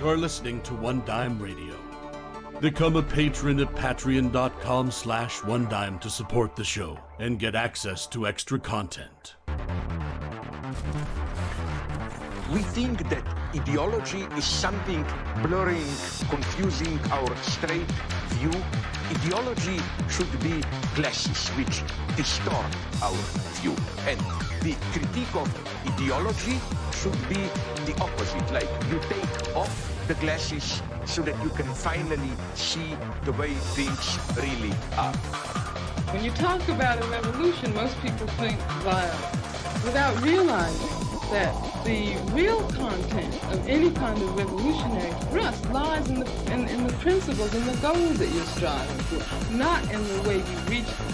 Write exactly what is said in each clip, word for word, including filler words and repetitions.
You're listening to One Dime Radio. Become a patron at patreon.com slash one dime to support the show and get access to extra content. We think that ideology is something blurring, confusing our straight view. Ideology should be glasses which distort our view. And the critique of ideology should be the opposite, like you take off the glasses so that you can finally see the way things really are. When you talk about a revolution, most people think violence, without realizing that the real content of any kind of revolutionary thrust lies in the in, in the principles and the goals that you're striving for, not in the way you reach them.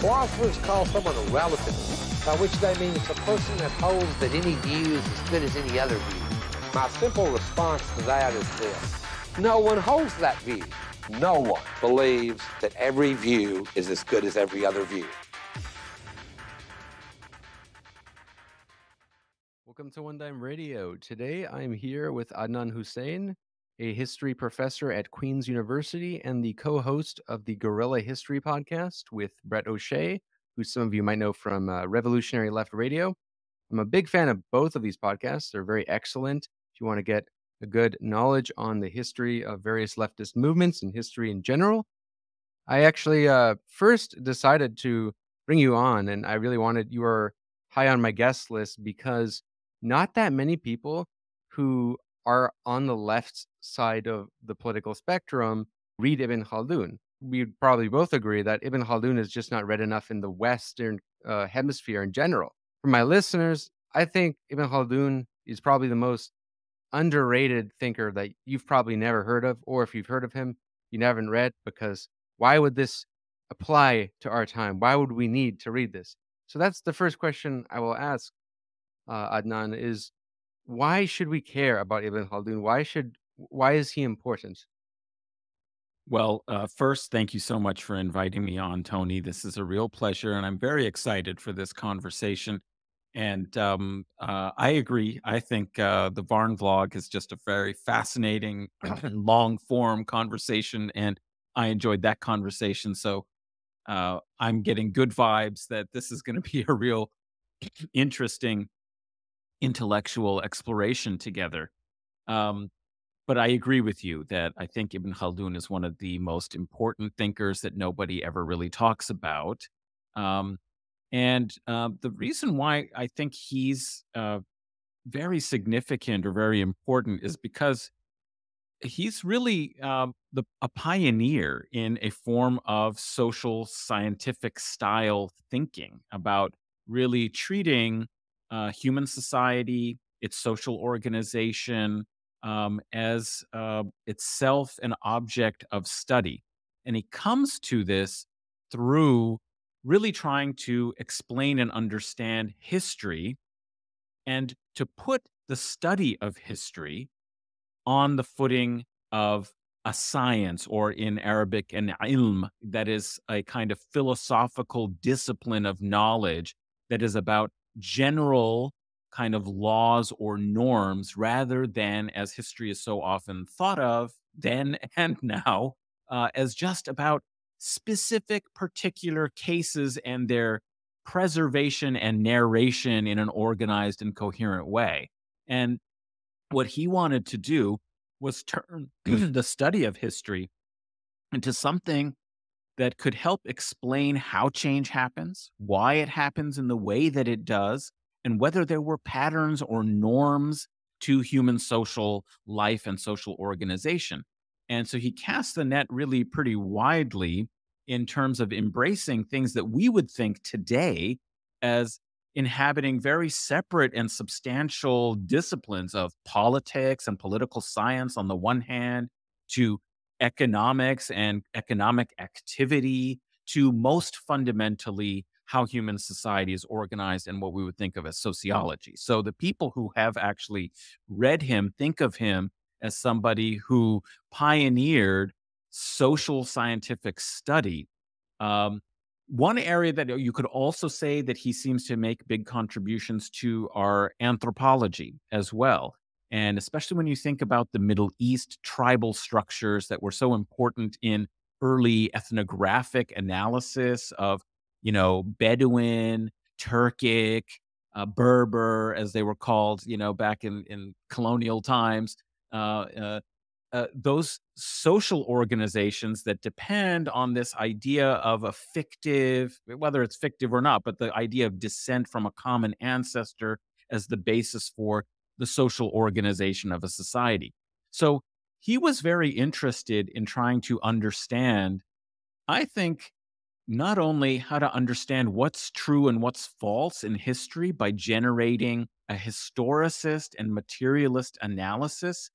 Philosophers call someone a relativist, by which they mean it's a person that holds that any view is as good as any other view. My simple response to that is this: no one holds that view. No one believes that every view is as good as every other view. Welcome to One Dime Radio. Today I'm here with Adnan Hussein, a history professor at Queen's University and the co-host of the Guerrilla History podcast with Brett O'Shea, who some of you might know from uh, Revolutionary Left Radio. I'm a big fan of both of these podcasts. They're very excellent if you want to get a good knowledge on the history of various leftist movements and history in general. I actually uh, first decided to bring you on, and I really wanted you were high on my guest list because not that many people who are on the left side of the political spectrum read Ibn Khaldun. We'd probably both agree that Ibn Khaldun is just not read enough in the Western uh, hemisphere in general. For my listeners, I think Ibn Khaldun is probably the most underrated thinker that you've probably never heard of, or if you've heard of him, you haven't read, because why would this apply to our time? Why would we need to read this? So that's the first question I will ask. Uh, Adnan, is why should we care about Ibn Khaldun? Why should why is he important? Well, uh, first, thank you so much for inviting me on, Tony. This is a real pleasure, and I'm very excited for this conversation. And um, uh, I agree. I think uh, the Varn vlog is just a very fascinating, long-form conversation, and I enjoyed that conversation. So uh, I'm getting good vibes that this is going to be a real interesting intellectual exploration together. Um, but I agree with you that I think Ibn Khaldun is one of the most important thinkers that nobody ever really talks about. Um, and uh, the reason why I think he's uh, very significant or very important is because he's really uh, the, a pioneer in a form of social scientific style thinking about really treating Uh, human society, its social organization, um, as uh, itself an object of study. And he comes to this through really trying to explain and understand history and to put the study of history on the footing of a science, or in Arabic, an ilm, that is a kind of philosophical discipline of knowledge that is about general kind of laws or norms, rather than, as history is so often thought of then and now, uh, as just about specific particular cases and their preservation and narration in an organized and coherent way. And what he wanted to do was turn the study of history into something that could help explain how change happens, why it happens in the way that it does, and whether there were patterns or norms to human social life and social organization. And so he cast the net really pretty widely in terms of embracing things that we would think today as inhabiting very separate and substantial disciplines of politics and political science on the one hand, to economics and economic activity, to most fundamentally how human society is organized and what we would think of as sociology. So the people who have actually read him think of him as somebody who pioneered social scientific study. Um, one area that you could also say that he seems to make big contributions to are anthropology as well. And especially when you think about the Middle East tribal structures that were so important in early ethnographic analysis of, you know, Bedouin, Turkic, uh, Berber, as they were called, you know, back in, in colonial times, uh, uh, uh, those social organizations that depend on this idea of a fictive, whether it's fictive or not, but the idea of descent from a common ancestor as the basis for the social organization of a society. So he was very interested in trying to understand, I think, not only how to understand what's true and what's false in history by generating a historicist and materialist analysis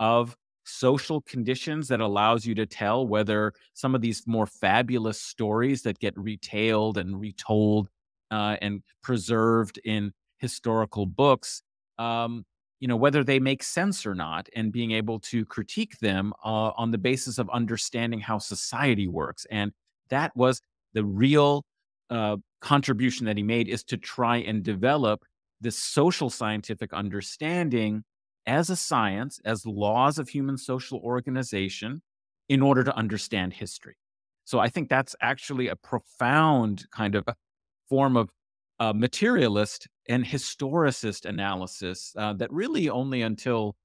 of social conditions that allows you to tell whether some of these more fabulous stories that get retailed and retold uh, and preserved in historical books, um, you know, whether they make sense or not, and being able to critique them uh, on the basis of understanding how society works. And that was the real uh, contribution that he made, is to try and develop this social scientific understanding as a science, as laws of human social organization, in order to understand history. So I think that's actually a profound kind of form of uh, materialist and historicist analysis uh, that really only until,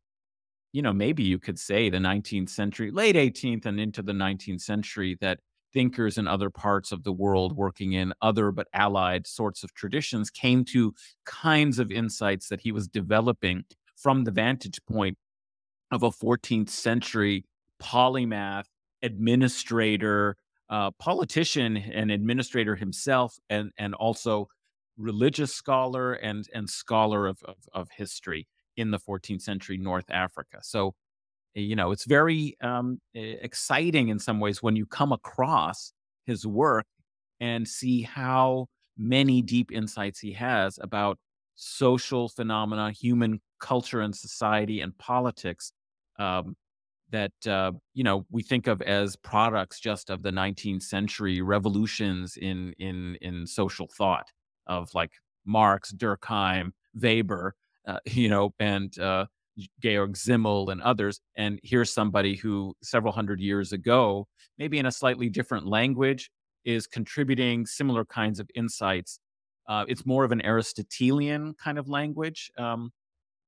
you know, maybe you could say the nineteenth century, late eighteenth and into the nineteenth century, that thinkers in other parts of the world working in other but allied sorts of traditions came to kinds of insights that he was developing from the vantage point of a fourteenth century polymath, administrator, uh, politician and administrator himself, and, and also religious scholar and, and scholar of, of, of history in the fourteenth century North Africa. So, you know, it's very um, exciting in some ways when you come across his work and see how many deep insights he has about social phenomena, human culture and society and politics um, that, uh, you know, we think of as products just of the nineteenth century revolutions in, in, in social thought of like Marx, Durkheim, Weber, uh, you know, and uh, Georg Simmel and others. And here's somebody who several hundred years ago, maybe in a slightly different language, is contributing similar kinds of insights. Uh, it's more of an Aristotelian kind of language. Um,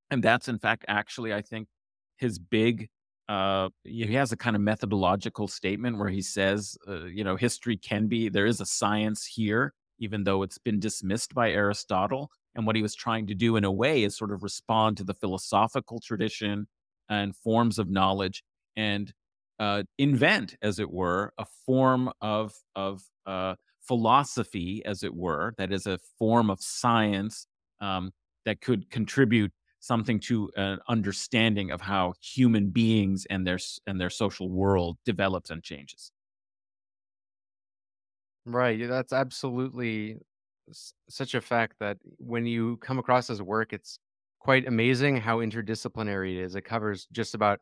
and that's, in fact, actually, I think his big, uh, he has a kind of methodological statement where he says, uh, you know, history can be, there is a science here, even though it's been dismissed by Aristotle. And what he was trying to do in a way is sort of respond to the philosophical tradition and forms of knowledge and uh, invent, as it were, a form of, of uh, philosophy, as it were, that is a form of science um, that could contribute something to an understanding of how human beings and their, and their social world develops and changes. Right. That's absolutely such a fact that when you come across his work, it's quite amazing how interdisciplinary it is. It covers just about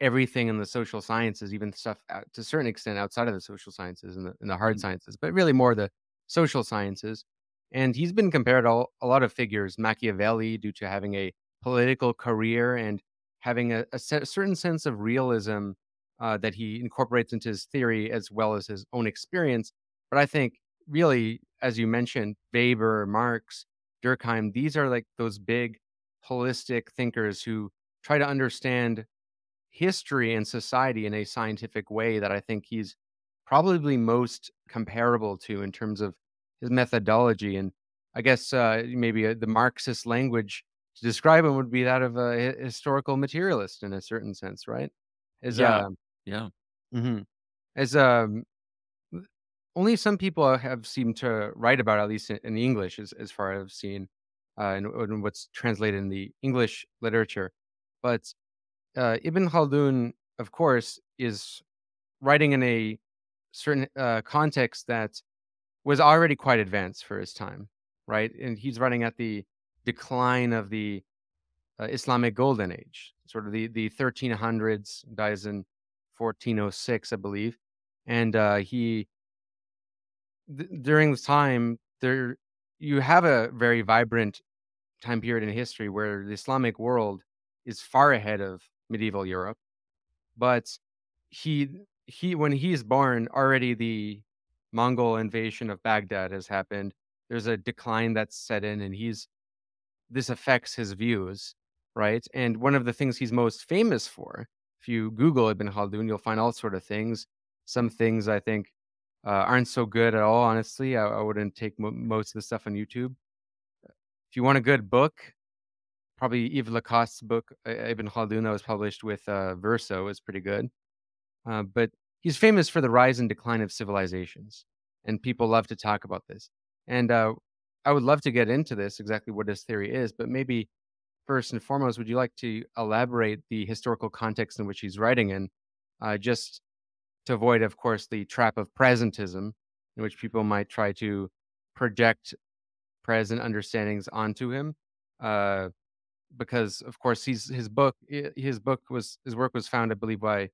everything in the social sciences, even stuff out, to a certain extent outside of the social sciences and the, and the hard sciences, but really more the social sciences. And he's been compared to a lot of figures, Machiavelli, due to having a political career and having a, a certain sense of realism uh, that he incorporates into his theory as well as his own experience. But I think really, as you mentioned, Weber, Marx, Durkheim, these are like those big holistic thinkers who try to understand history and society in a scientific way that I think he's probably most comparable to in terms of his methodology. And I guess uh, maybe a, the Marxist language to describe him would be that of a historical materialist in a certain sense, right? As, yeah. Uh, yeah. Mm-hmm. As um, only some people have seemed to write about, at least in, in English, as, as far as I've seen, uh, and, and what's translated in the English literature. But Uh, Ibn Khaldun, of course, is writing in a certain uh, context that was already quite advanced for his time, right? And he's writing at the decline of the uh, Islamic Golden Age, sort of the, the thirteen hundreds, dies in fourteen oh six, I believe. And uh, he, th during this time, there you have a very vibrant time period in history where the Islamic world is far ahead of medieval Europe. But he he when he is born, already the Mongol invasion of Baghdad has happened. There's a decline that's set in, and he's this affects his views, right? And one of the things he's most famous for, if you Google Ibn Khaldun, you'll find all sort of things. Some things I think uh, aren't so good at all, honestly. I, I wouldn't take mo most of the stuff on YouTube. If you want a good book, probably Yves Lacoste's book, Ibn Khaldun, that was published with uh, Verso, is pretty good. Uh, but he's famous for the rise and decline of civilizations, and people love to talk about this. And uh, I would love to get into this, exactly what his theory is, but maybe first and foremost, would you like to elaborate the historical context in which he's writing in, uh, just to avoid, of course, the trap of presentism, in which people might try to project present understandings onto him, uh, because, of course, he's, his book, his book was his work was found, I believe, by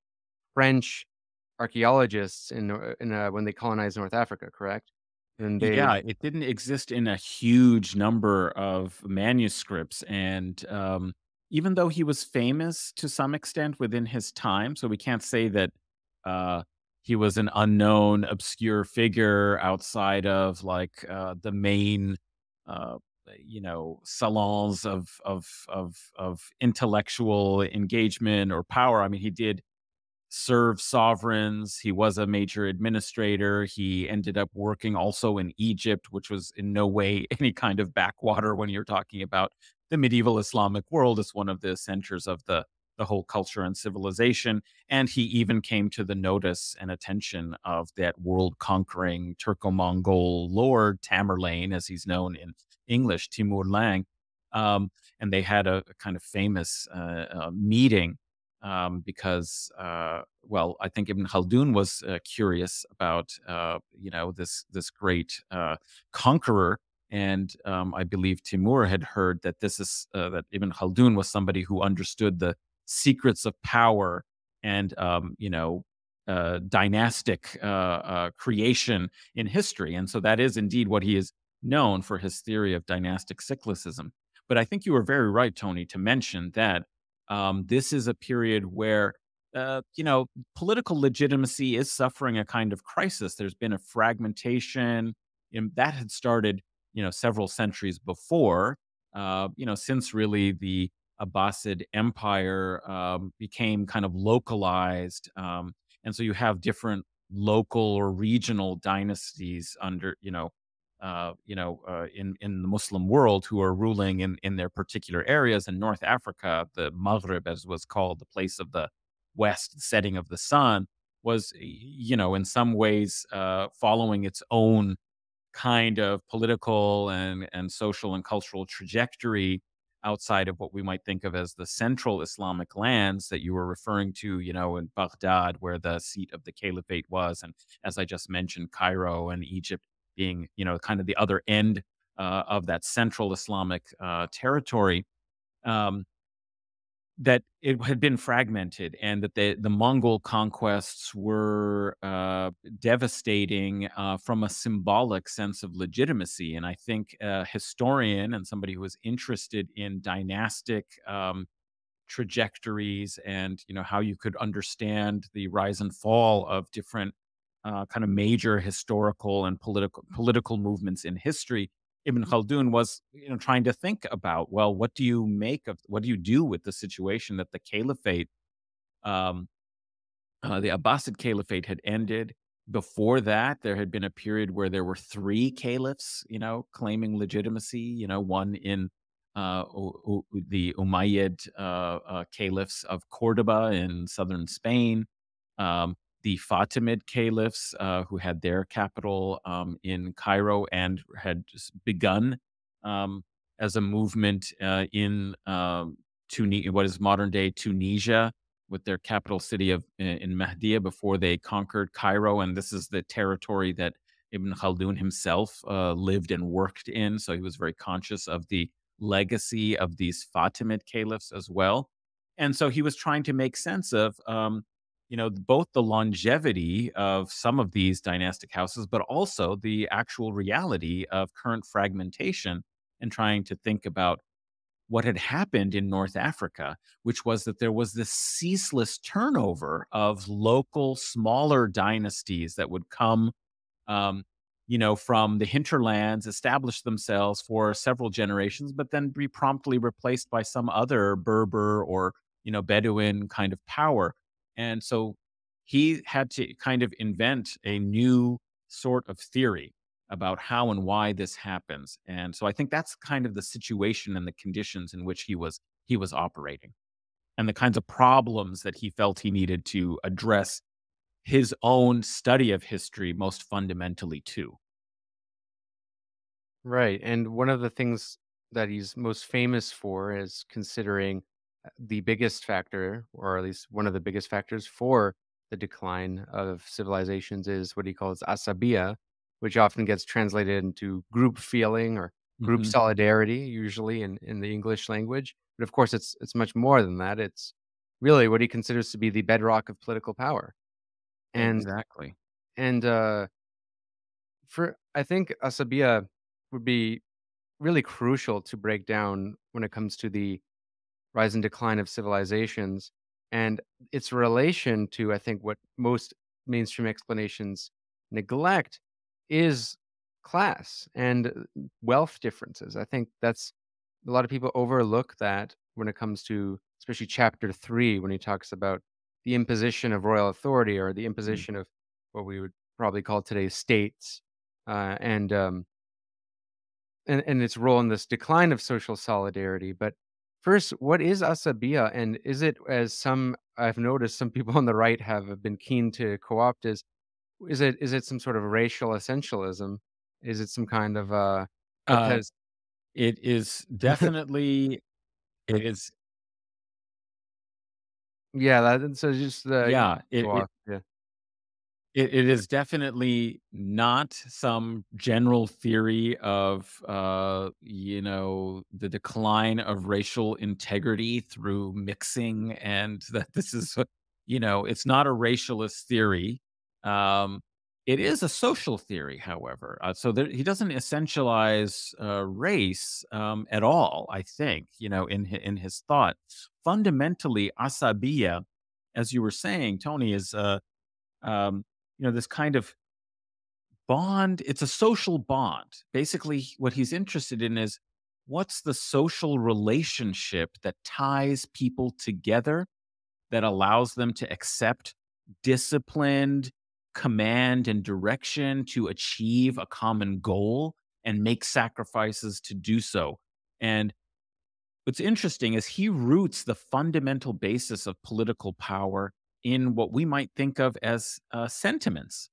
French archaeologists in in uh, when they colonized North Africa, correct? And they... Yeah, it didn't exist in a huge number of manuscripts. And um, even though he was famous to some extent within his time, so we can't say that uh, he was an unknown, obscure figure outside of like uh, the main, uh, you know, salons of, of, of, of intellectual engagement or power. I mean, he did serve sovereigns. He was a major administrator. He ended up working also in Egypt, which was in no way any kind of backwater when you're talking about the medieval Islamic world as one of the centers of the, the whole culture and civilization. And he even came to the notice and attention of that world-conquering Turco-Mongol lord, Tamerlane, as he's known in English, Timur Lang. Um, and they had a, a kind of famous uh, uh, meeting Um, because, uh, well, I think Ibn Khaldun was uh, curious about, uh, you know, this this great uh, conqueror, and um, I believe Timur had heard that this is uh, that Ibn Khaldun was somebody who understood the secrets of power and, um, you know, uh, dynastic uh, uh, creation in history, and so that is indeed what he is known for, his theory of dynastic cyclicism. But I think you were very right, Tony, to mention that. Um, this is a period where, uh, you know, political legitimacy is suffering a kind of crisis. There's been a fragmentation, and that had started, you know, several centuries before, uh, you know, since really the Abbasid Empire um, became kind of localized. Um, and so you have different local or regional dynasties under, you know, Uh, you know, uh, in, in the Muslim world who are ruling in, in their particular areas. In North Africa, the Maghrib, as was called, the place of the west, the setting of the sun, was, you know, in some ways uh, following its own kind of political and, and social and cultural trajectory outside of what we might think of as the central Islamic lands that you were referring to, you know, in Baghdad, where the seat of the caliphate was, and as I just mentioned, Cairo and Egypt, being, you know, kind of the other end uh, of that central Islamic uh, territory, um, that it had been fragmented, and that the, the Mongol conquests were uh, devastating uh, from a symbolic sense of legitimacy. And I think a historian and somebody who is interested in dynastic um, trajectories and, you know, how you could understand the rise and fall of different Uh, kind of major historical and political political movements in history, Ibn Khaldun was, you know, trying to think about, well, what do you make of, what do you do with the situation that the caliphate, um, uh, the Abbasid caliphate had ended. Before that, there had been a period where there were three caliphs, you know, claiming legitimacy, you know, one in uh, the Umayyad uh, uh, caliphs of Cordoba in southern Spain, um, the Fatimid caliphs, uh, who had their capital um, in Cairo and had just begun um, as a movement uh, in uh, Tunis, what is modern-day Tunisia, with their capital city of in Mahdia, before they conquered Cairo. And this is the territory that Ibn Khaldun himself uh, lived and worked in, so he was very conscious of the legacy of these Fatimid caliphs as well. And so he was trying to make sense of um, you know, both the longevity of some of these dynastic houses, but also the actual reality of current fragmentation, and trying to think about what had happened in North Africa, which was that there was this ceaseless turnover of local, smaller dynasties that would come, um, you know, from the hinterlands, establish themselves for several generations, but then be promptly replaced by some other Berber or, you know, Bedouin kind of power. And so he had to kind of invent a new sort of theory about how and why this happens. And so I think that's kind of the situation and the conditions in which he was he was operating, and the kinds of problems that he felt he needed to address his own study of history most fundamentally too. Right. And one of the things that he's most famous for is considering the biggest factor, or at least one of the biggest factors for the decline of civilizations, is what he calls asabiyyah, which often gets translated into group feeling or group mm-hmm. solidarity, usually in, in the English language. But of course, it's it's much more than that. It's really what he considers to be the bedrock of political power. And exactly. And uh, for I think asabiyyah would be really crucial to break down when it comes to the rise and decline of civilizations and its relation to, I think, what most mainstream explanations neglect, is class and wealth differences. I think that's a lot of people overlook that when it comes to, especially chapter three, when he talks about the imposition of royal authority or the imposition mm-hmm. of what we would probably call today states, uh, and, um, and and its role in this decline of social solidarity. But first, what is asabiyyah, and is it, as some I've noticed some people on the right have been keen to co-opt, is Is it is it some sort of racial essentialism? Is it some kind of uh, uh it is definitely it is yeah that, so just the yeah it, it, yeah. it it is definitely not some general theory of uh you know the decline of racial integrity through mixing, and that this is you know it's not a racialist theory. Um, it is a social theory, however. Uh, so there, he doesn't essentialize uh, race um, at all, I think, you know, in, in his thought. Fundamentally, asabiyyah, as you were saying, Tony, is, uh, um, you know, this kind of bond. It's a social bond. Basically, what he's interested in is what's the social relationship that ties people together that allows them to accept disciplined command and direction to achieve a common goal and make sacrifices to do so. And what's interesting is he roots the fundamental basis of political power in what we might think of as uh, sentiments.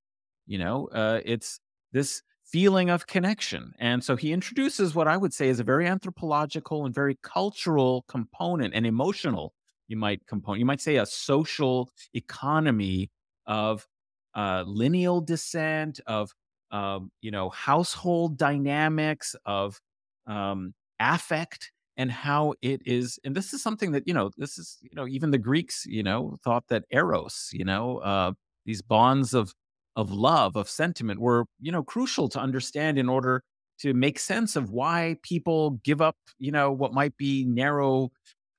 You know, uh, it's this feeling of connection. And so he introduces what I would say is a very anthropological and very cultural component, and emotional, you might component, you might say a social economy of Uh, lineal descent, of um, you know household dynamics, of um, affect, and how it is. And this is something that you know this is you know even the Greeks you know thought that eros, you know uh, these bonds of of love, of sentiment, were you know crucial to understand in order to make sense of why people give up you know what might be narrow,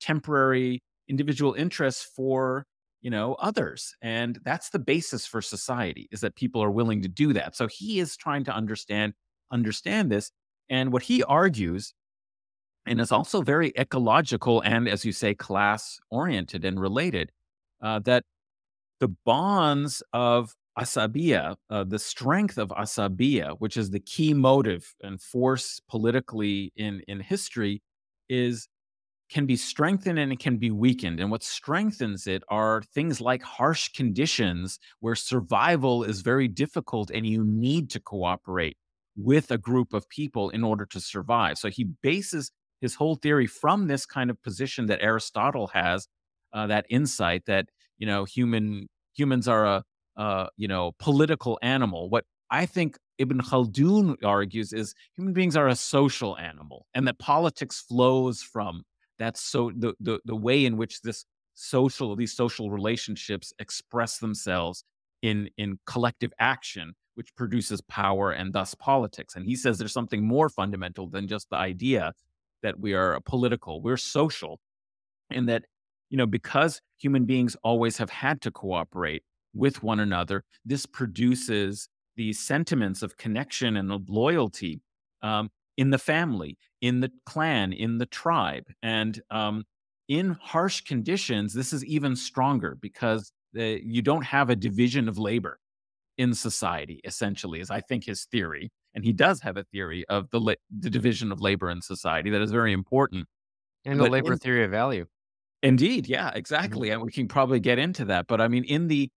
temporary individual interests for you know, others. And that's the basis for society, is that people are willing to do that. So he is trying to understand, understand this. And what he argues, and is also very ecological and, as you say, class-oriented and related, uh, that the bonds of asabiyyah, uh, the strength of asabiyyah, which is the key motive and force politically in, in history, is can be strengthened and it can be weakened. And what strengthens it are things like harsh conditions where survival is very difficult and you need to cooperate with a group of people in order to survive. So he bases his whole theory from this kind of position that Aristotle has, uh, that insight that, you know, human humans are a, uh, you know, political animal. What I think Ibn Khaldun argues is human beings are a social animal, and that politics flows from That's so the, the the way in which this social these social relationships express themselves in in collective action, which produces power and thus politics. And he says there's something more fundamental than just the idea that we are political, we're social, and that, you know, because human beings always have had to cooperate with one another, this produces these sentiments of connection and of loyalty um, in the family, in the clan, in the tribe. And um, in harsh conditions, this is even stronger because the, you don't have a division of labor in society, essentially, is I think his theory. And he does have a theory of the, la the division of labor in society that is very important. And the labor theory of value. Indeed. Yeah, exactly. Mm-hmm. And we can probably get into that. But I mean, in the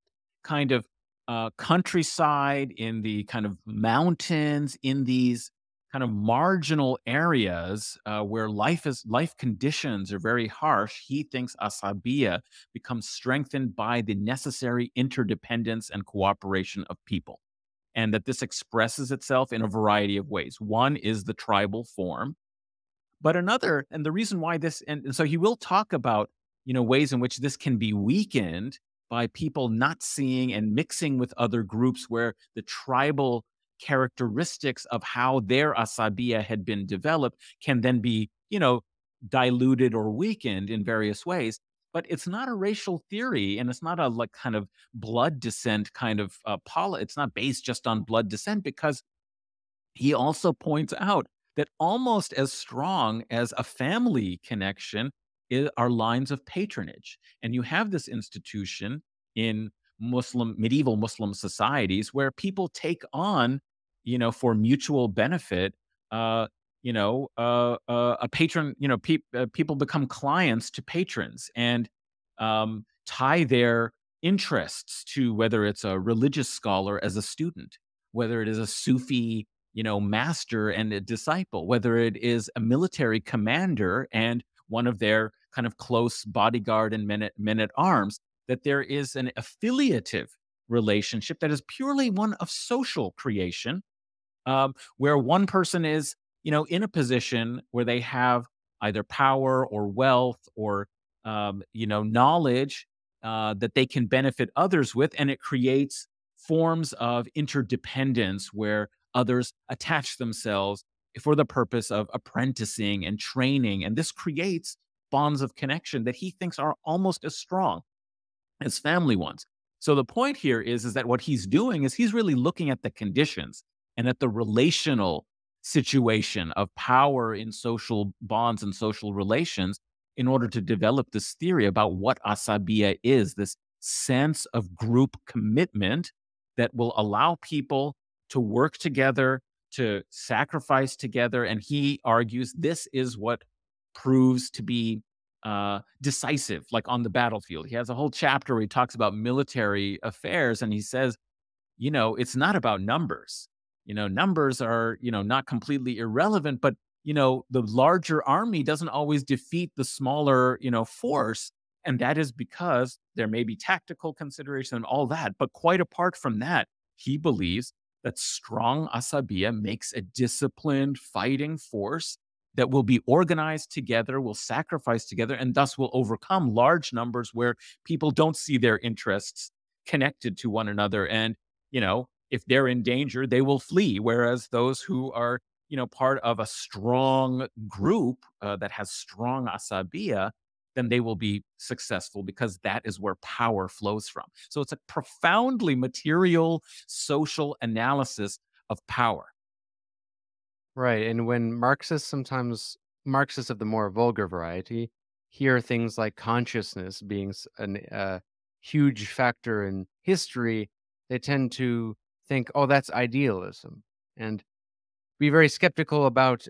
kind of uh, countryside, in the kind of mountains, in these kind of marginal areas uh, where life is life conditions are very harsh, he thinks Asabiyyah becomes strengthened by the necessary interdependence and cooperation of people, and that this expresses itself in a variety of ways. One is the tribal form, but another, and the reason why this, and, and so he will talk about, you know, ways in which this can be weakened by people not seeing and mixing with other groups where the tribal characteristics of how their asabiyyah had been developed can then be, you know, diluted or weakened in various ways. But it's not a racial theory, and it's not a like kind of blood descent kind of uh, poli. It's not based just on blood descent, because he also points out that almost as strong as a family connection is, are lines of patronage. And you have this institution in Muslim, medieval Muslim societies where people take on, you know, for mutual benefit, uh, you know, uh, uh, a patron, you know, pe uh, people become clients to patrons and um, tie their interests to whether it's a religious scholar as a student, whether it is a Sufi, you know, master and a disciple, whether it is a military commander and one of their kind of close bodyguard and men at, men at arms, that there is an affiliative relationship that is purely one of social creation, um, where one person is, you know, in a position where they have either power or wealth or, um, you know, knowledge uh, that they can benefit others with, and it creates forms of interdependence where others attach themselves for the purpose of apprenticing and training, and this creates bonds of connection that he thinks are almost as strong as family ones. So the point here is, is that what he's doing is he's really looking at the conditions and at the relational situation of power in social bonds and social relations in order to develop this theory about what asabiyyah is, this sense of group commitment that will allow people to work together, to sacrifice together. And he argues this is what proves to be uh, decisive, like on the battlefield. He has a whole chapter where he talks about military affairs, and he says, you know, it's not about numbers. You know, numbers are, you know, not completely irrelevant, but, you know, the larger army doesn't always defeat the smaller, you know, force. And that is because there may be tactical consideration and all that. But quite apart from that, he believes that strong asabiyyah makes a disciplined fighting force that will be organized together, will sacrifice together, and thus will overcome large numbers where people don't see their interests connected to one another. And, you know, if they're in danger, they will flee, whereas those who are, you know, part of a strong group uh, that has strong asabiyyah, then they will be successful because that is where power flows from. So it's a profoundly material social analysis of power. Right. And when Marxists, sometimes Marxists of the more vulgar variety, hear things like consciousness being a uh, huge factor in history, they tend to think, oh, that's idealism, and be very skeptical about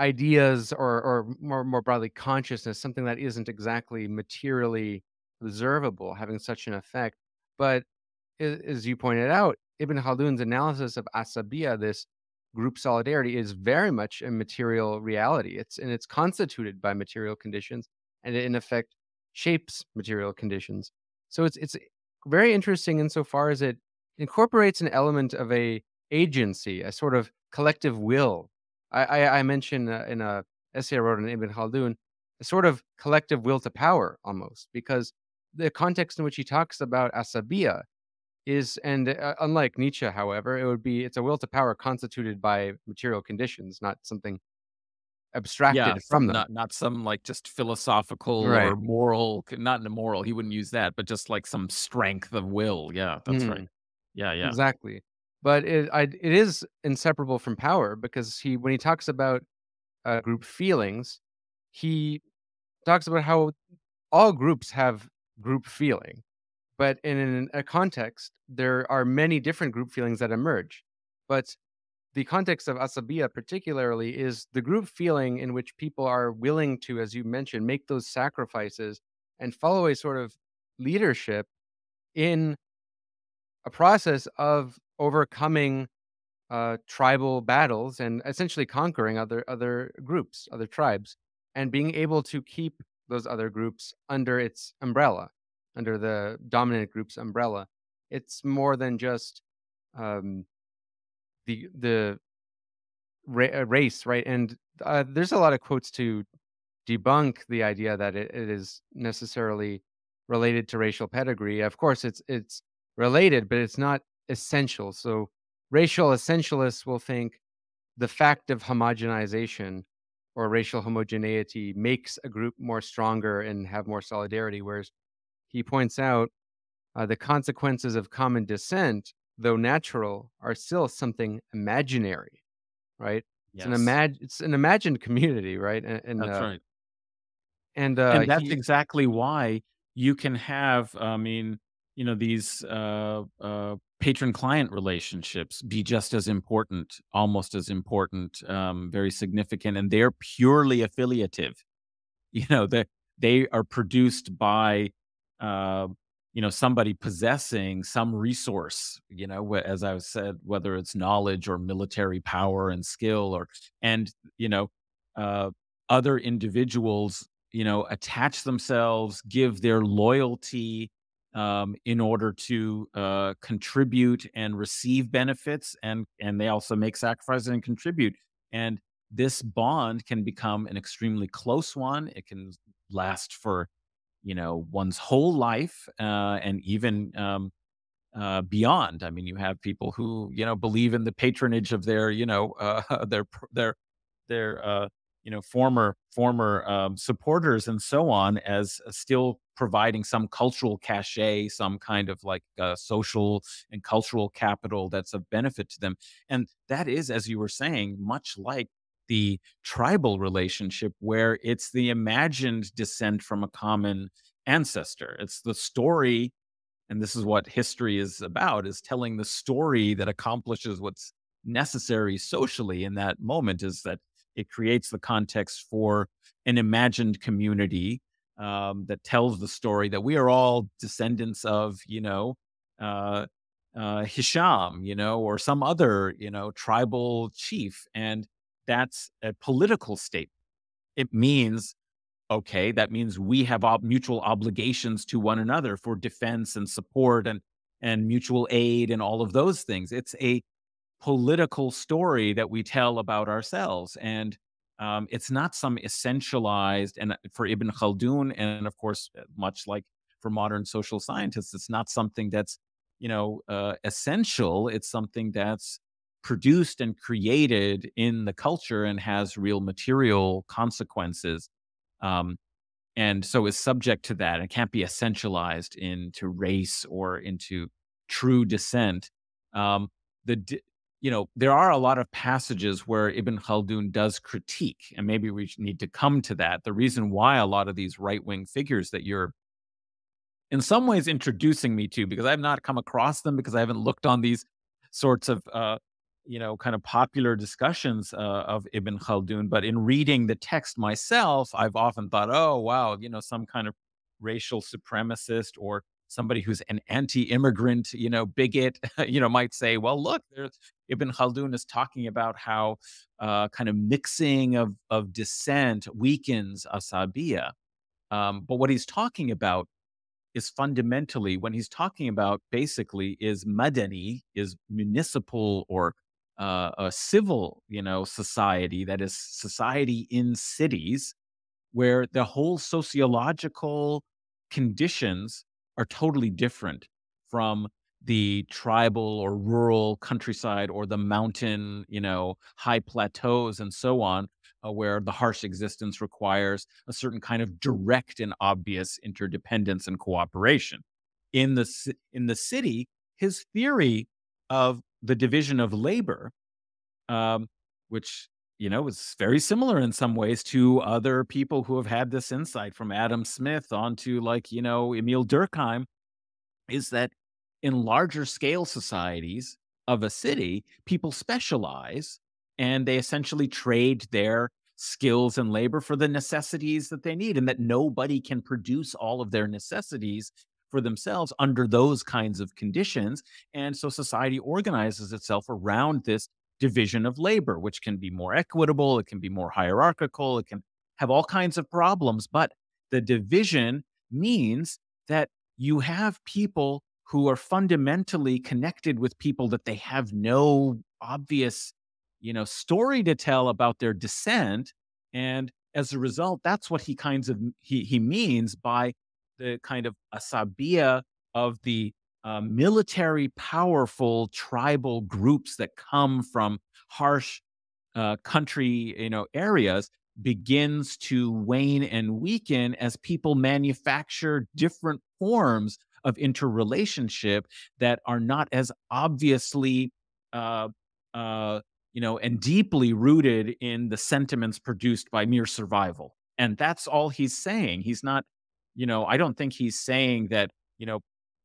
ideas or, or more, more broadly consciousness, something that isn't exactly materially observable, having such an effect. But as you pointed out, Ibn Khaldun's analysis of asabiyyah, this group solidarity, is very much a material reality. It's, and it's constituted by material conditions, and it in effect shapes material conditions. So it's, it's very interesting insofar as it incorporates an element of a agency, a sort of collective will. I, I, I mentioned in a essay I wrote on Ibn Khaldun, a sort of collective will to power almost, because the context in which he talks about asabiyyah is, and uh, unlike Nietzsche, however, it would be, it's a will to power constituted by material conditions, not something abstracted yeah, from them. Not, not some like just philosophical right. or moral, not immoral, he wouldn't use that, but just like some strength of will. Yeah, that's mm. right. Yeah, yeah. Exactly. But it, I, it is inseparable from power, because he, when he talks about uh, group feelings, he talks about how all groups have group feeling, but in a context, there are many different group feelings that emerge. But the context of Asabiyyah particularly is the group feeling in which people are willing to, as you mentioned, make those sacrifices and follow a sort of leadership in a process of overcoming uh, tribal battles and essentially conquering other, other groups, other tribes, and being able to keep those other groups under its umbrella, under the dominant group's umbrella. It's more than just um, the the ra race, right? And uh, there's a lot of quotes to debunk the idea that it, it is necessarily related to racial pedigree. Of course, it's it's related, but it's not essential. So racial essentialists will think the fact of homogenization or racial homogeneity makes a group more stronger and have more solidarity, whereas he points out uh, the consequences of common descent, though natural, are still something imaginary, right? Yes. It's, an imag it's an imagined community, right? And, and, that's uh, right. And, uh, and that's he, exactly why you can have, I mean, you know, these uh, uh, patron-client relationships be just as important, almost as important, um, very significant, and they're purely affiliative. You know, they they are produced by, uh, you know, somebody possessing some resource. You know, as I said, whether it's knowledge or military power and skill, or and you know, uh, other individuals, you know, attach themselves, give their loyalty. Um, in order to uh, contribute and receive benefits, and and they also make sacrifices and contribute. And this bond can become an extremely close one. It can last for, you know, one's whole life uh, and even um, uh, beyond. I mean, you have people who you know believe in the patronage of their you know uh, their their their uh, you know former former um, supporters and so on as still providing some cultural cachet, some kind of like uh, social and cultural capital that's of benefit to them. And that is, as you were saying, much like the tribal relationship where it's the imagined descent from a common ancestor. It's the story, and this is what history is about, is telling the story that accomplishes what's necessary socially in that moment, is that it creates the context for an imagined community Um, that tells the story that we are all descendants of, you know, uh, uh, Hisham, you know, or some other, you know, tribal chief. And that's a political statement. It means, okay, that means we have ob mutual obligations to one another for defense and support and, and mutual aid and all of those things. It's a political story that we tell about ourselves. And Um, it's not some essentialized, and for Ibn Khaldun, and of course, much like for modern social scientists, it's not something that's, you know, uh, essential. It's something that's produced and created in the culture and has real material consequences, um, and so is subject to that. It can't be essentialized into race or into true descent. Um, the You know, there are a lot of passages where Ibn Khaldun does critique, and maybe we need to come to that. The reason why a lot of these right-wing figures that you're in some ways introducing me to, because I've not come across them, because I haven't looked on these sorts of, uh, you know, kind of popular discussions uh, of Ibn Khaldun. But in reading the text myself, I've often thought, oh, wow, you know, some kind of racial supremacist or somebody who's an anti-immigrant, you know, bigot, you know, might say, well, look, there's, Ibn Khaldun is talking about how uh, kind of mixing of, of dissent weakens Asabiyyah. Um, but what he's talking about is fundamentally, when he's talking about basically is madani, is municipal or uh, a civil, you know, society, that is society in cities where the whole sociological conditions are totally different from the tribal or rural countryside or the mountain, you know, high plateaus and so on, uh, where the harsh existence requires a certain kind of direct and obvious interdependence and cooperation. In the, in the city, his theory of the division of labor, um, which, you know, is very similar in some ways to other people who have had this insight from Adam Smith on to, like, you know, Emile Durkheim, is that in larger scale societies of a city, people specialize and they essentially trade their skills and labor for the necessities that they need, and that nobody can produce all of their necessities for themselves under those kinds of conditions. And so society organizes itself around this division of labor, which can be more equitable, it can be more hierarchical, it can have all kinds of problems. But the division means that you have people who are fundamentally connected with people that they have no obvious, you know, story to tell about their descent. And as a result, that's what he kinds of he he means by the kind of asabiyyah of the uh, military powerful tribal groups that come from harsh uh, country, you know, areas, begins to wane and weaken as people manufacture different forms of interrelationship that are not as obviously, uh, uh, you know, and deeply rooted in the sentiments produced by mere survival. And that's all he's saying. He's not, you know, I don't think he's saying that, you know,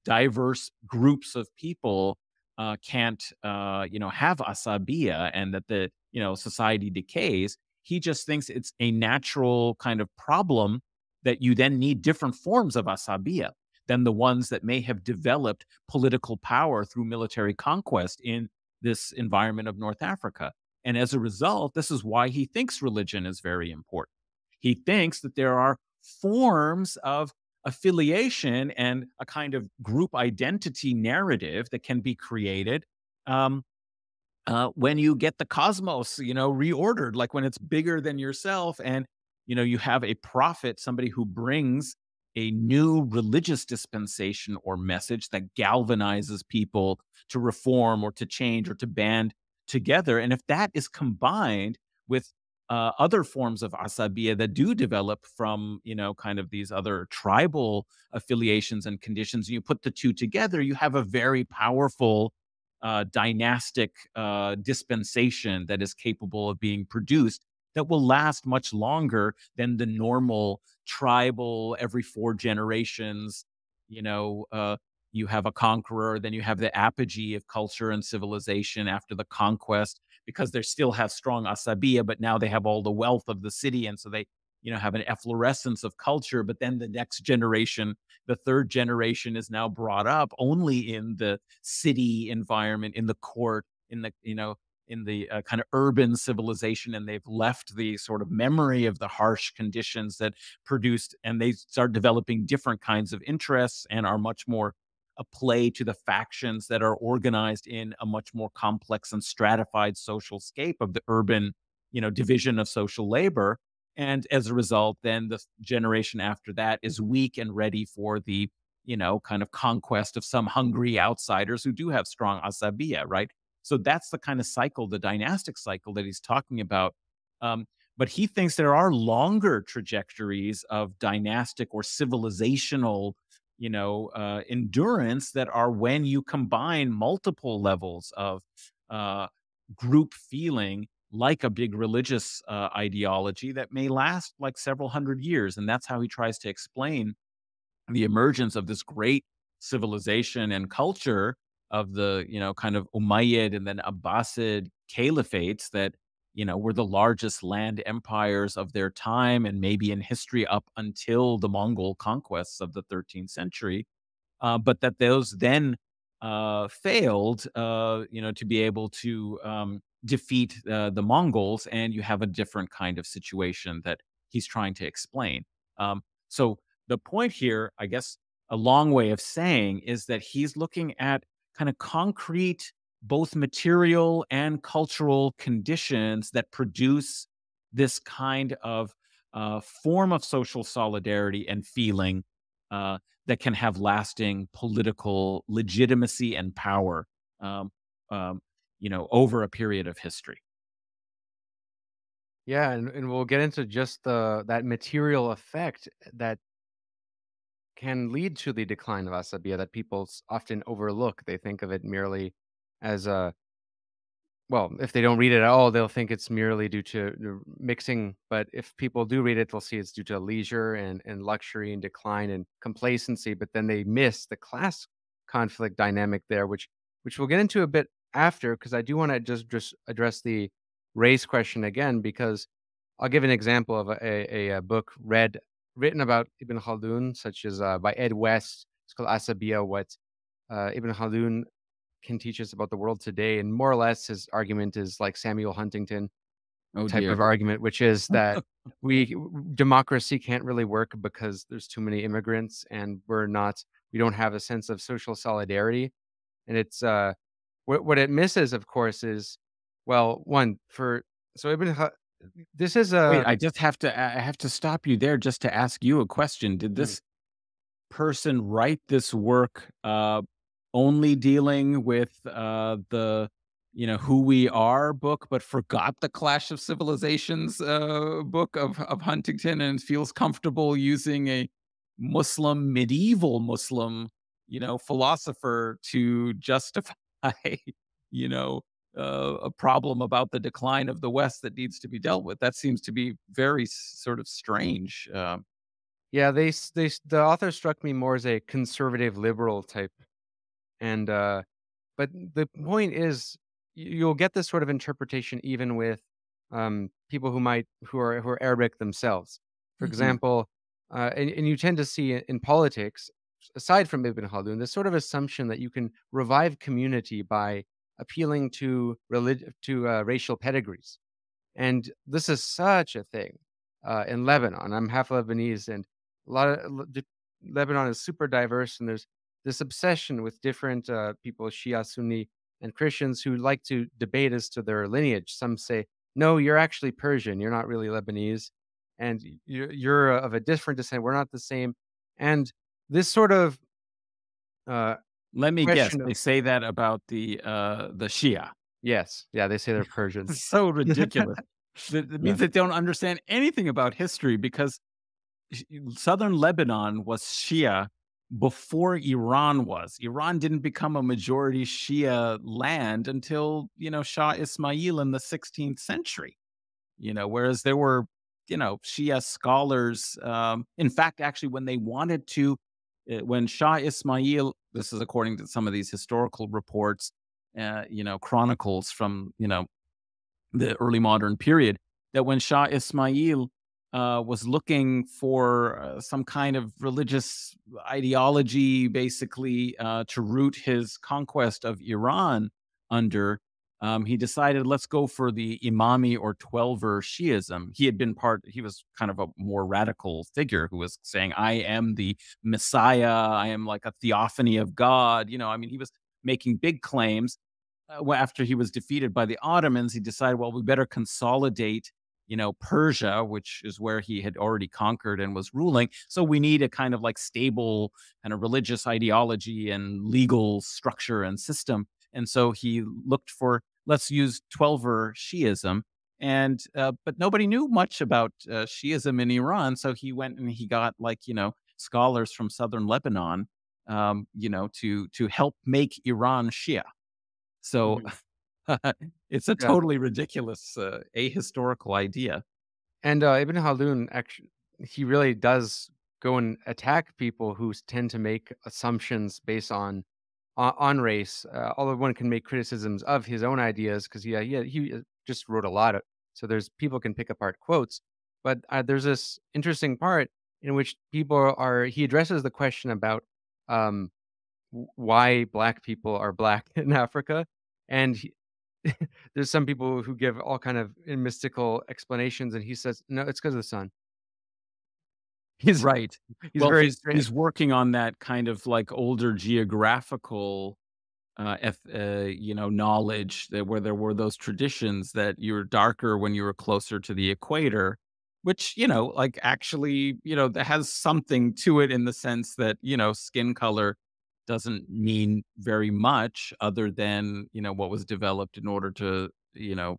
diverse groups of people uh, can't, uh, you know, have asabiyyah and that the, you know, society decays. He just thinks it's a natural kind of problem that you then need different forms of asabiyyah than the ones that may have developed political power through military conquest in this environment of North Africa. And as a result, this is why he thinks religion is very important. He thinks that there are forms of affiliation and a kind of group identity narrative that can be created um, uh, when you get the cosmos, you know, reordered, like when it's bigger than yourself and, you know, you have a prophet, somebody who brings a new religious dispensation or message that galvanizes people to reform or to change or to band together. And if that is combined with uh, other forms of asabiyyah that do develop from, you know, kind of these other tribal affiliations and conditions, you put the two together, you have a very powerful uh, dynastic uh, dispensation that is capable of being produced that will last much longer than the normal tribal, every four generations, you know, uh, you have a conqueror, then you have the apogee of culture and civilization after the conquest, because they still have strong asabiyyah, but now they have all the wealth of the city. And so they, you know, have an efflorescence of culture, but then the next generation, the third generation, is now brought up only in the city environment, in the court, in the, you know, in the uh, kind of urban civilization, and they've left the sort of memory of the harsh conditions that produced, and they start developing different kinds of interests and are much more a play to the factions that are organized in a much more complex and stratified social scape of the urban, you know, division of social labor. And as a result, then the generation after that is weak and ready for the, you know, kind of conquest of some hungry outsiders who do have strong asabiyyah, right? So that's the kind of cycle, the dynastic cycle that he's talking about. Um, but he thinks there are longer trajectories of dynastic or civilizational, you know, uh, endurance that are when you combine multiple levels of uh, group feeling, like a big religious uh, ideology that may last like several hundred years. And that's how he tries to explain the emergence of this great civilization and culture of the, you know, kind of Umayyad and then Abbasid caliphates that, you know, were the largest land empires of their time and maybe in history up until the Mongol conquests of the thirteenth century, uh, but that those then uh, failed, uh, you know, to be able to um, defeat uh, the Mongols, and you have a different kind of situation that he's trying to explain. Um, so the point here, I guess, a long way of saying, is that he's looking at kind of concrete, both material and cultural conditions that produce this kind of uh, form of social solidarity and feeling uh, that can have lasting political legitimacy and power, um, um, you know, over a period of history. Yeah, and, and we'll get into just the, that material effect that can lead to the decline of Asabiyyah that people often overlook. They think of it merely as a, well, if they don't read it at all, they'll think it's merely due to mixing. But if people do read it, they'll see it's due to leisure and, and luxury and decline and complacency. But then they miss the class conflict dynamic there, which which we'll get into a bit after, because I do want to just, just address the race question again, because I'll give an example of a, a, a book read written about Ibn Khaldun, such as uh, by Ed West. It's called Asabiyyah, What uh, Ibn Khaldun Can Teach Us About the World Today. And more or less, his argument is like Samuel Huntington oh, type dear. of argument, which is that we democracy can't really work because there's too many immigrants and we're not, we don't have a sense of social solidarity. And it's uh, what, what it misses, of course, is, well, one, for, so Ibn Khaldun, this is a. Wait, I just have to. I have to stop you there just to ask you a question. Did this person write this work uh, only dealing with uh, the, you know, who we are book, but forgot the Clash of Civilizations uh, book of of Huntington, and feels comfortable using a Muslim medieval Muslim, you know, philosopher to justify, you know. Uh, a problem about the decline of the West that needs to be dealt with? That seems to be very sort of strange. Uh, yeah, they they the author struck me more as a conservative liberal type, and uh, but the point is, you'll get this sort of interpretation even with um, people who might who are who are Arabic themselves, for mm-hmm. example, uh, and and you tend to see in politics, aside from Ibn Khaldun, this sort of assumption that you can revive community by appealing to relig- to uh, racial pedigrees. And this is such a thing uh, in Lebanon. I'm half Lebanese, and a lot of Le- Lebanon is super diverse, and there's this obsession with different uh, people, Shia, Sunni, and Christians, who like to debate as to their lineage. Some say, no, you're actually Persian. You're not really Lebanese, and you're, you're of a different descent. We're not the same. And this sort of... Uh, Let me guess. They say that about the uh, the Shia. Yes. Yeah, they say they're Persians. So ridiculous. It means yeah. they don't understand anything about history, because southern Lebanon was Shia before Iran was. Iran didn't become a majority Shia land until, you know, Shah Ismail in the sixteenth century. You know, whereas there were, you know, Shia scholars. Um, in fact, actually, when they wanted to, when Shah Ismail, this is according to some of these historical reports, uh, you know, chronicles from, you know, the early modern period, that when Shah Ismail uh, was looking for uh, some kind of religious ideology, basically, uh, to root his conquest of Iran under, um, he decided, let's go for the Imami or Twelver Shiism. He had been part, he was kind of a more radical figure who was saying, I am the Messiah. I am like a theophany of God. You know, I mean, he was making big claims. Uh, after he was defeated by the Ottomans, he decided, well, we better consolidate, you know, Persia, which is where he had already conquered and was ruling. So we need a kind of like stable kind of religious ideology and legal structure and system. And so he looked for, let's use Twelver Shiism, and uh, but nobody knew much about uh, Shiism in Iran, so he went and he got, like, you know, scholars from southern Lebanon, um, you know, to to help make Iran Shia. So it's a totally yeah. ridiculous, uh, ahistorical idea. And uh, Ibn Khaldun, actually, he really does go and attack people who tend to make assumptions based on on race, uh, although one can make criticisms of his own ideas, because yeah, yeah, he just wrote a lot of, so there's people can pick apart quotes, but uh, there's this interesting part in which people are, he addresses the question about um, why black people are black in Africa, and he, there's some people who give all kind of mystical explanations, and he says, no, it's because of the sun. He's right. He's well, very he's, he's working on that kind of like older geographical, uh, F, uh, you know, knowledge that where there were those traditions that you were darker when you were closer to the equator, which, you know, like actually, you know, that has something to it in the sense that, you know, skin color doesn't mean very much other than, you know, what was developed in order to, you know,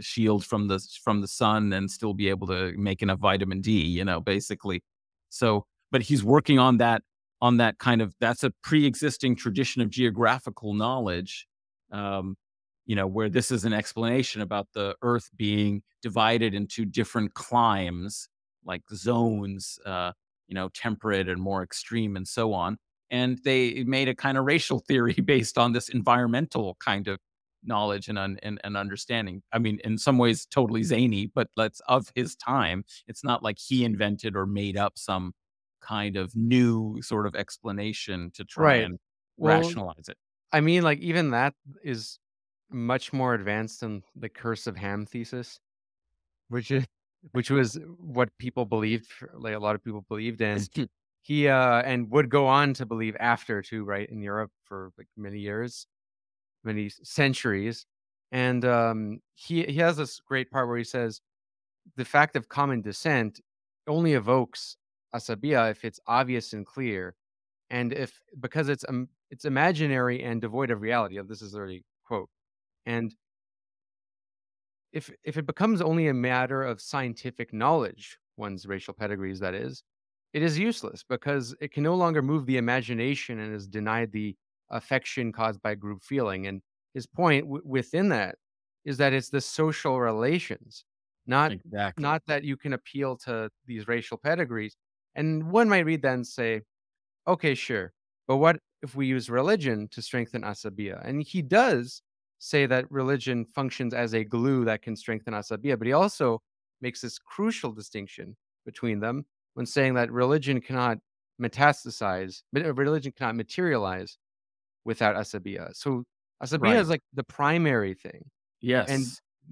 shield from the, from the sun and still be able to make enough vitamin D, you know, basically. So, but he's working on that, on that kind of, that's a pre-existing tradition of geographical knowledge, um, you know, where this is an explanation about the earth being divided into different climes, like zones, uh, you know, temperate and more extreme and so on. And they made a kind of racial theory based on this environmental kind of knowledge and, un and, and understanding. I mean, in some ways, totally zany, but that's of his time. It's not like he invented or made up some kind of new sort of explanation to try right. and well, rationalize it. I mean, like, even that is much more advanced than the curse of Ham thesis, which is, which was what people believed, like a lot of people believed in. He uh, and would go on to believe after too, right, in Europe for like many years, many centuries. And um, he he has this great part where he says the fact of common descent only evokes asabiyyah if it's obvious and clear, and if because it's um, it's imaginary and devoid of reality. This is already a quote. And if if it becomes only a matter of scientific knowledge, one's racial pedigrees, that is. It is useless because it can no longer move the imagination and is denied the affection caused by group feeling. And his point w within that is that it's the social relations, not, exactly. not that you can appeal to these racial pedigrees. And one might read that and say, okay, sure, but what if we use religion to strengthen asabiyyah? And he does say that religion functions as a glue that can strengthen asabiyyah, but he also makes this crucial distinction between them, when saying that religion cannot metastasize, religion cannot materialize without asabiyyah. So asabiyyah right. is like the primary thing. Yes.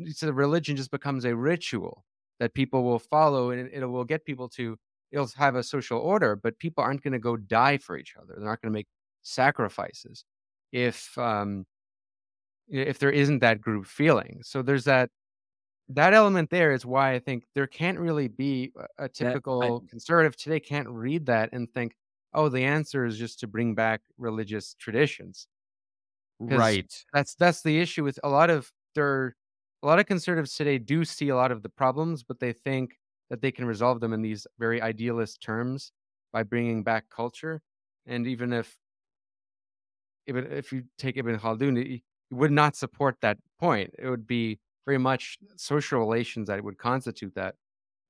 And so religion just becomes a ritual that people will follow, and it will get people to, it'll have a social order, but people aren't going to go die for each other. They're not going to make sacrifices if, um, if there isn't that group feeling. So there's that. That element there is why I think there can't really be a typical that, I, conservative today can't read that and think, oh, the answer is just to bring back religious traditions. Right. That's that's the issue with a lot of their a lot of conservatives today do see a lot of the problems, but they think that they can resolve them in these very idealist terms by bringing back culture. And even if if, it, if you take Ibn Khaldun, it, it would not support that point. It would be very much social relations that would constitute that,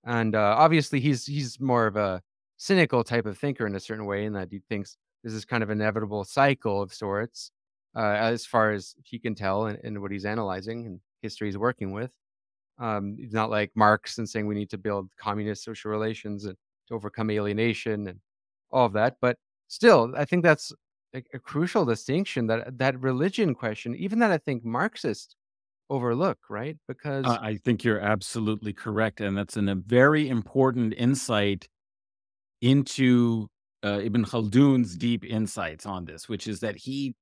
and uh, obviously he's he's more of a cynical type of thinker in a certain way, in that he thinks this is kind of inevitable cycle of sorts, uh, as far as he can tell, and, and what he's analyzing and history he's working with. Um, he's not like Marx and saying we need to build communist social relations and to overcome alienation and all of that. But still, I think that's a, a crucial distinction, that that religion question, even that I think Marxist overlook, right? Because uh, I think you're absolutely correct, and that's an, a very important insight into uh, Ibn Khaldun's deep insights on this, which is that he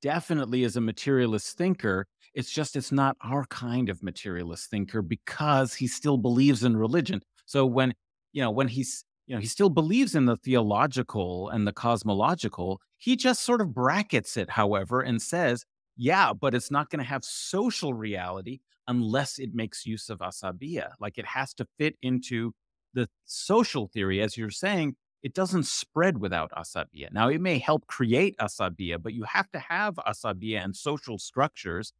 definitely is a materialist thinker. It's just it's not our kind of materialist thinker, because he still believes in religion. So when you know when he's you know he still believes in the theological and the cosmological, he just sort of brackets it, however, and says, yeah, but it's not going to have social reality unless it makes use of asabiyyah. Like, it has to fit into the social theory. As you're saying, it doesn't spread without asabiyyah. Now, it may help create asabiyyah, but you have to have asabiyyah and social structures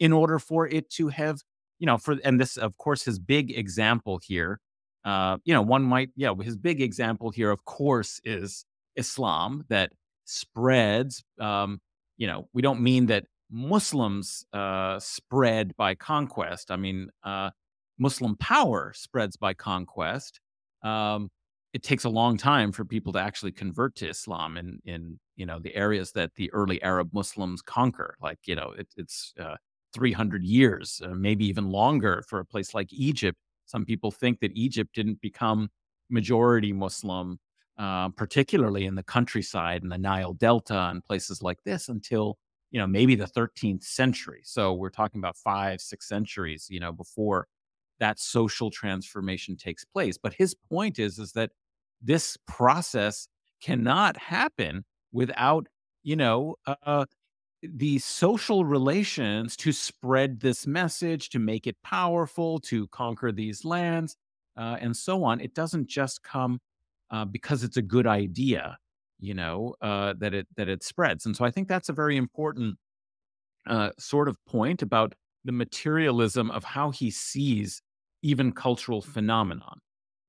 in order for it to have, you know, for, and this, of course, his big example here, uh, you know, one might, yeah, his big example here, of course, is Islam that spreads. Um, you know, we don't mean that Muslims uh, spread by conquest. I mean, uh, Muslim power spreads by conquest. Um, it takes a long time for people to actually convert to Islam in, in you know, the areas that the early Arab Muslims conquer. Like, you know, it, it's uh, three hundred years, uh, maybe even longer for a place like Egypt. Some people think that Egypt didn't become majority Muslim, uh, particularly in the countryside and the Nile Delta and places like this, until you know, maybe the thirteenth century. So we're talking about five, six centuries, you know, before that social transformation takes place. But his point is, is that this process cannot happen without, you know, uh, the social relations to spread this message, to make it powerful, to conquer these lands, uh, and so on. It doesn't just come uh, because it's a good idea, you know, uh, that it that it spreads. And so I think that's a very important uh, sort of point about the materialism of how he sees even cultural phenomenon.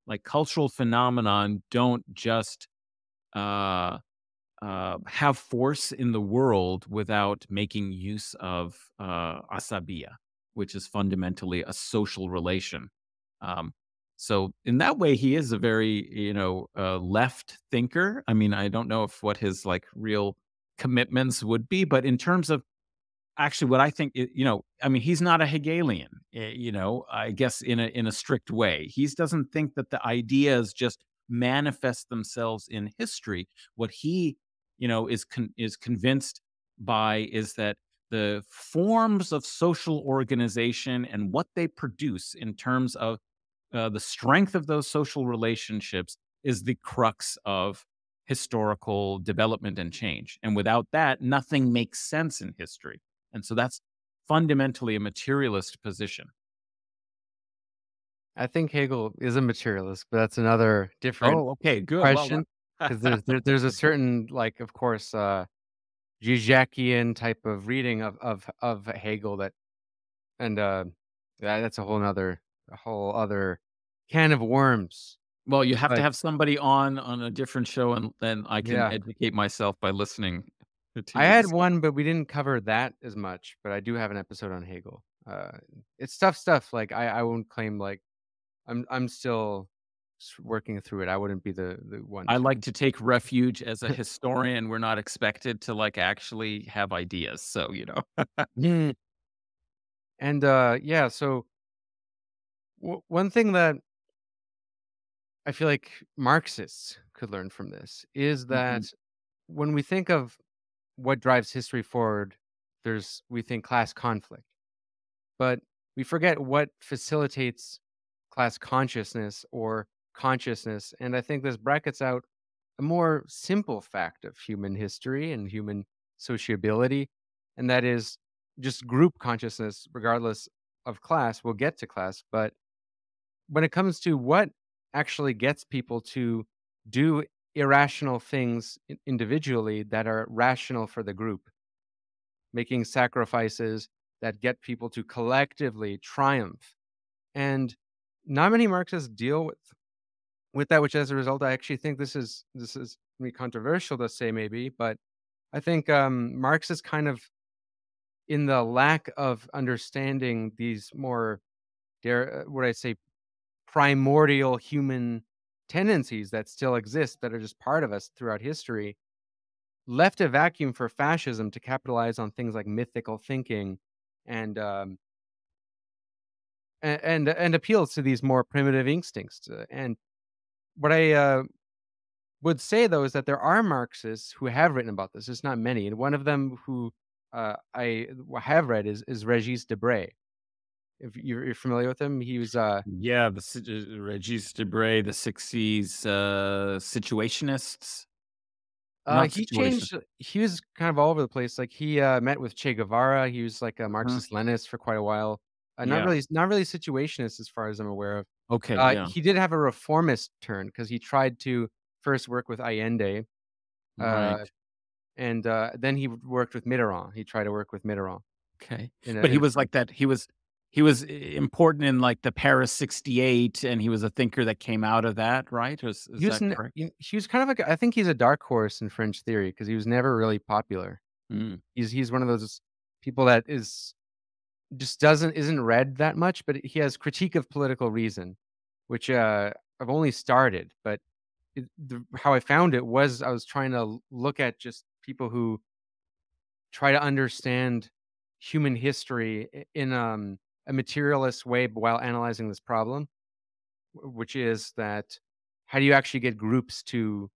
Like, cultural phenomenon don't just uh, uh, have force in the world without making use of uh, asabiyyah, which is fundamentally a social relation. Um, so in that way, he is a very, you know, uh, left thinker. I mean, I don't know if what his like real commitments would be, but in terms of actually what I think, you know, I mean, he's not a Hegelian, you know, I guess in a, in a strict way. He doesn't think that the ideas just manifest themselves in history. What he, you know, is, con is convinced by is that the forms of social organization and what they produce in terms of uh, the strength of those social relationships is the crux of historical development and change. And without that, nothing makes sense in history. And so that's fundamentally a materialist position. I think Hegel is a materialist, but that's another different oh, okay, good. question. Because well, well. there's, there's a certain, like, of course, uh, Zizekian type of reading of of of Hegel that, and uh, that, that's a whole other a whole other can of worms. Well, you have like, to have somebody on on a different show, and then I can yeah. educate myself by listening. I had one, but we didn't cover that as much. But I do have an episode on Hegel. Uh, it's tough stuff. Like I, I won't claim like I'm. I'm still working through it. I wouldn't be the the one. I like to take refuge as a historian. We're not expected to like actually have ideas, so you know. And uh, yeah, so w one thing that I feel like Marxists could learn from this is that mm-hmm. when we think of what drives history forward, there's, we think, class conflict. But we forget what facilitates class consciousness or consciousness. And I think this brackets out a more simple fact of human history and human sociability, and that is just group consciousness, regardless of class. We'll get to class. But when it comes to what actually gets people to do irrational things individually that are rational for the group, making sacrifices that get people to collectively triumph. And not many Marxists deal with with that, which as a result, I actually think this is this is maybe controversial to say maybe, but I think um, Marx is kind of in the lack of understanding these more, dare would I say, primordial human tendencies that still exist, that are just part of us throughout history, left a vacuum for fascism to capitalize on things like mythical thinking and um, and, and and appeals to these more primitive instincts. And what I uh, would say, though, is that there are Marxists who have written about this. It's not many, and one of them who uh, I have read is is Regis Debray. If you're familiar with him, he was uh yeah the uh, Regis Debray, the sixties uh situationists. Uh, he situation. changed. He was kind of all over the place. Like he uh, met with Che Guevara. He was like a Marxist huh. Leninist for quite a while. Uh, not yeah. really, not really situationist as far as I'm aware of. Okay, uh, yeah. He did have a reformist turn because he tried to first work with Allende, uh, right. and uh, then he worked with Mitterrand. He tried to work with Mitterrand. Okay, in, but uh, he was like that. He was. He was important in like the Paris sixty-eight, and he was a thinker that came out of that, right? Is, is he, was that correct? He was kind of like, I think he's a dark horse in French theory because he was never really popular. Mm. He's he's one of those people that is just doesn't isn't read that much, but he has Critique of Political Reason, which uh, I've only started, but it, the, how I found it was I was trying to look at just people who try to understand human history in um. a materialist way while analyzing this problem, which is that how do you actually get groups to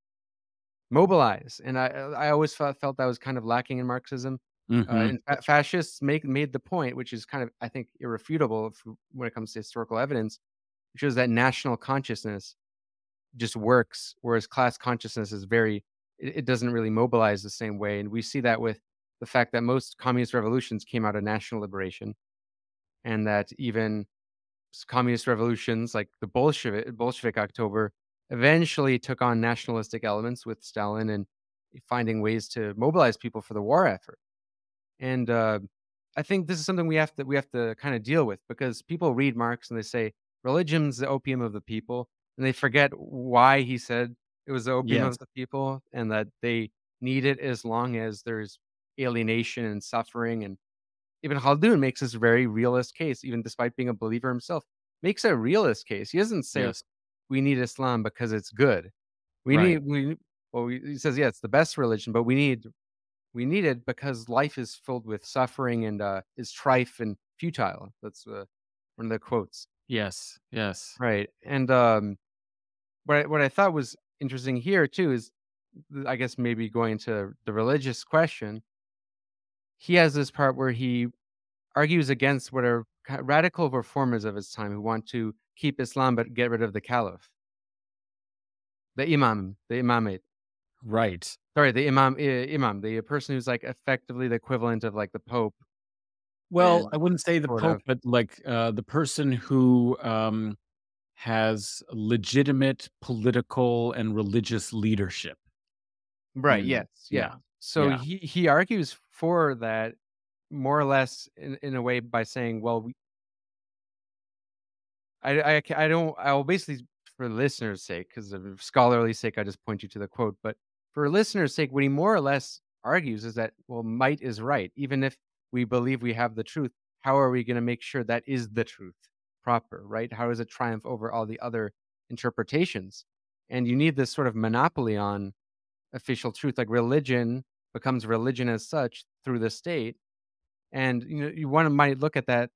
mobilize? And I I always felt, felt that was kind of lacking in Marxism. Mm-hmm. Uh, and fa- fascists make, made the point, which is kind of, I think, irrefutable for, when it comes to historical evidence, which is that national consciousness just works, whereas class consciousness is very, it, it doesn't really mobilize the same way. And we see that with the fact that most communist revolutions came out of national liberation, and that even communist revolutions like the Bolshevik, Bolshevik October eventually took on nationalistic elements with Stalin and finding ways to mobilize people for the war effort. And uh, I think this is something we have to we have to kind of deal with, because people read Marx and they say religion's the opium of the people, and they forget why he said it was the opium yeah. of the people, and that they need it as long as there's alienation and suffering. And Ibn Khaldun makes this very realist case, even despite being a believer himself, makes a realist case. He doesn't say yes. we need Islam because it's good. We right. need we well we, he says yeah it's the best religion, but we need. We need it because life is filled with suffering and uh, is trife and futile. That's uh, one of the quotes. Yes, yes. Right. And um, what, I, what I thought was interesting here, too, is I guess maybe going to the religious question. He has this part where he argues against what are radical reformers of his time who want to keep Islam but get rid of the caliph, the imam, the imamate. Right. Sorry, the imam, uh, imam, the person who's like effectively the equivalent of like the pope. Well, and, I wouldn't say the pope, of. but like uh, the person who um, has legitimate political and religious leadership. Right. Mm. Yes. Yeah. yeah. So yeah. he he argues for that more or less in, in a way by saying, well, we, I, I I don't I will basically for listeners' sake, because of scholarly sake, I just point you to the quote, but. For listeners' sake, what he more or less argues is that, well, might is right. Even if we believe we have the truth, how are we going to make sure that is the truth proper, right? How does it triumph over all the other interpretations? And you need this sort of monopoly on official truth, like religion becomes religion as such through the state. And you know, you want to might look at that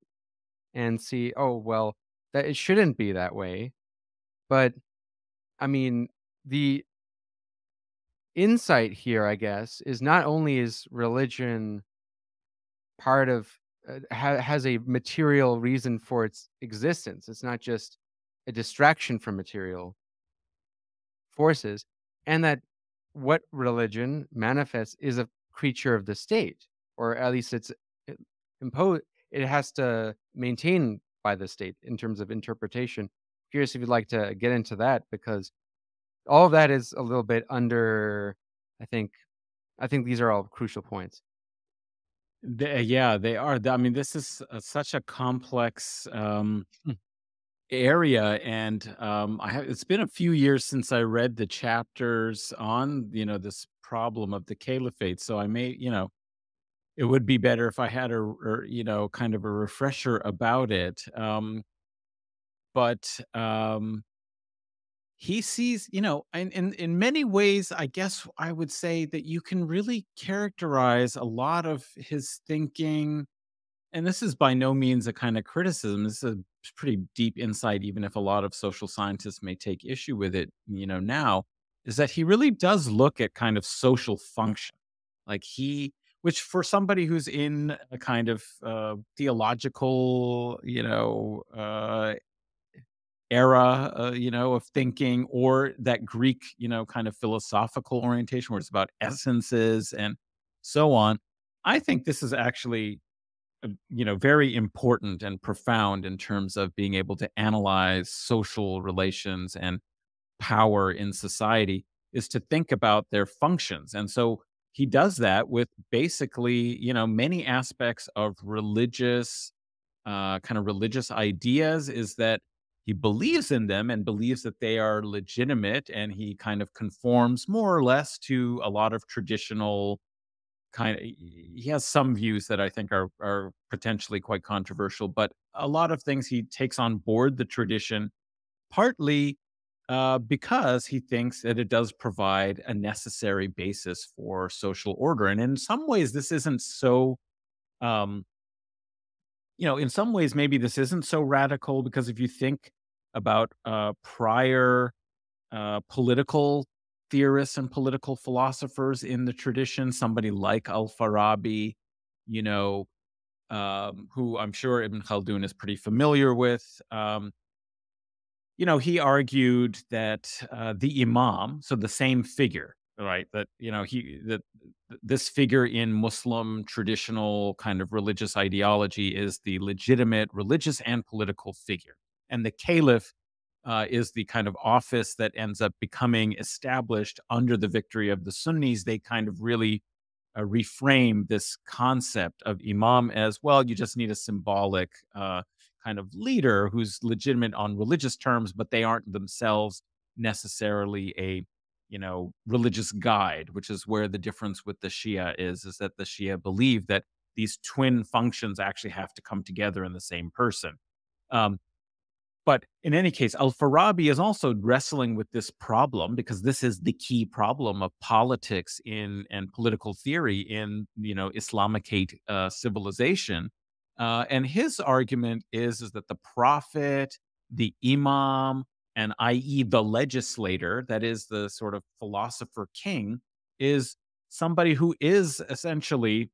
and see, oh, well, that it shouldn't be that way. But I mean, the insight here, I guess, is not only is religion part of uh, ha- has a material reason for its existence. It's not just a distraction from material forces, and that what religion manifests is a creature of the state, or at least it's imposed. It has to maintain by the state in terms of interpretation. I'm curious if you'd like to get into that, because all of that is a little bit under, I think, I think these are all crucial points. They, yeah, they are. I mean, this is a, such a complex um, area. And um, I have, it's been a few years since I read the chapters on, you know, this problem of the caliphate. So I may, you know, it would be better if I had a, or, you know, kind of a refresher about it. Um, but, um, He sees, you know, in, in, in many ways, I guess I would say that you can really characterize a lot of his thinking. And this is by no means a kind of criticism. This is a pretty deep insight, even if a lot of social scientists may take issue with it, you know, now, is that he really does look at kind of social function. Like he, which for somebody who's in a kind of uh, theological, you know, uh, era, uh, you know, of thinking, or that Greek, you know, kind of philosophical orientation where it's about essences and so on. I think this is actually, you know, very important and profound in terms of being able to analyze social relations and power in society, is to think about their functions. And so he does that with basically, you know, many aspects of religious, uh, kind of religious ideas, is that he believes in them and believes that they are legitimate, and he kind of conforms more or less to a lot of traditional kind of, he has some views that I think are, are potentially quite controversial, but a lot of things he takes on board the tradition, partly uh, because he thinks that it does provide a necessary basis for social order. And in some ways, this isn't so... Um, you know, in some ways, maybe this isn't so radical, because if you think about uh, prior uh, political theorists and political philosophers in the tradition, somebody like al-Farabi, you know, um, who I'm sure Ibn Khaldun is pretty familiar with. Um, you know, he argued that uh, the imam, so the same figure, right, that, you know, he, that this figure in Muslim traditional kind of religious ideology is the legitimate religious and political figure. And the caliph uh, is the kind of office that ends up becoming established under the victory of the Sunnis. They kind of really uh, reframe this concept of imam as, well, you just need a symbolic uh, kind of leader who's legitimate on religious terms, but they aren't themselves necessarily a, you know, religious guide, which is where the difference with the Shia is, is that the Shia believe that these twin functions actually have to come together in the same person. Um, but in any case, al-Farabi is also wrestling with this problem, because this is the key problem of politics in and political theory in, you know, Islamicate uh, civilization. Uh, and his argument is, is that the prophet, the imam, and that is the legislator, that is the sort of philosopher king, is somebody who is essentially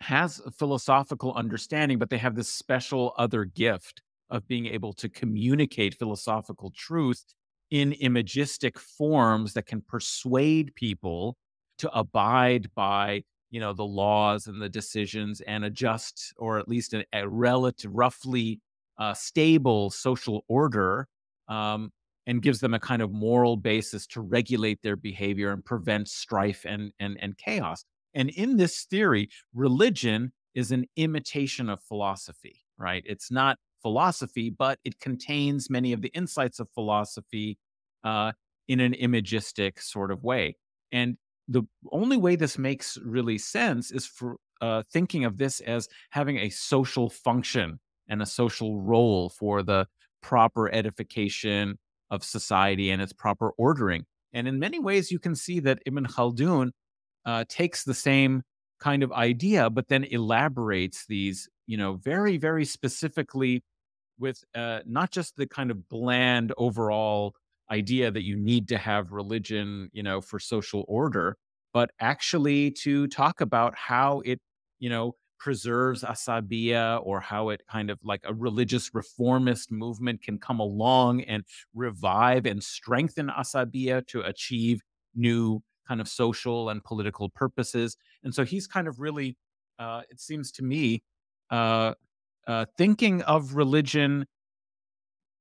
has a philosophical understanding, but they have this special other gift of being able to communicate philosophical truth in imagistic forms that can persuade people to abide by, you know, the laws and the decisions, and adjust, or at least a, a relative, roughly uh, stable social order, Um, and gives them a kind of moral basis to regulate their behavior and prevent strife and, and, and chaos. And in this theory, religion is an imitation of philosophy, right? It's not philosophy, but it contains many of the insights of philosophy uh, in an imagistic sort of way. And the only way this makes really sense is for uh, thinking of this as having a social function and a social role for the proper edification of society and its proper ordering. And in many ways, you can see that Ibn Khaldun uh, takes the same kind of idea, but then elaborates these, you know, very, very specifically with uh, not just the kind of bland overall idea that you need to have religion, you know, for social order, but actually to talk about how it, you know, preserves Asabiyyah, or how it kind of like a religious reformist movement can come along and revive and strengthen Asabiyyah to achieve new kind of social and political purposes. And so he's kind of really, uh, it seems to me, uh, uh, thinking of religion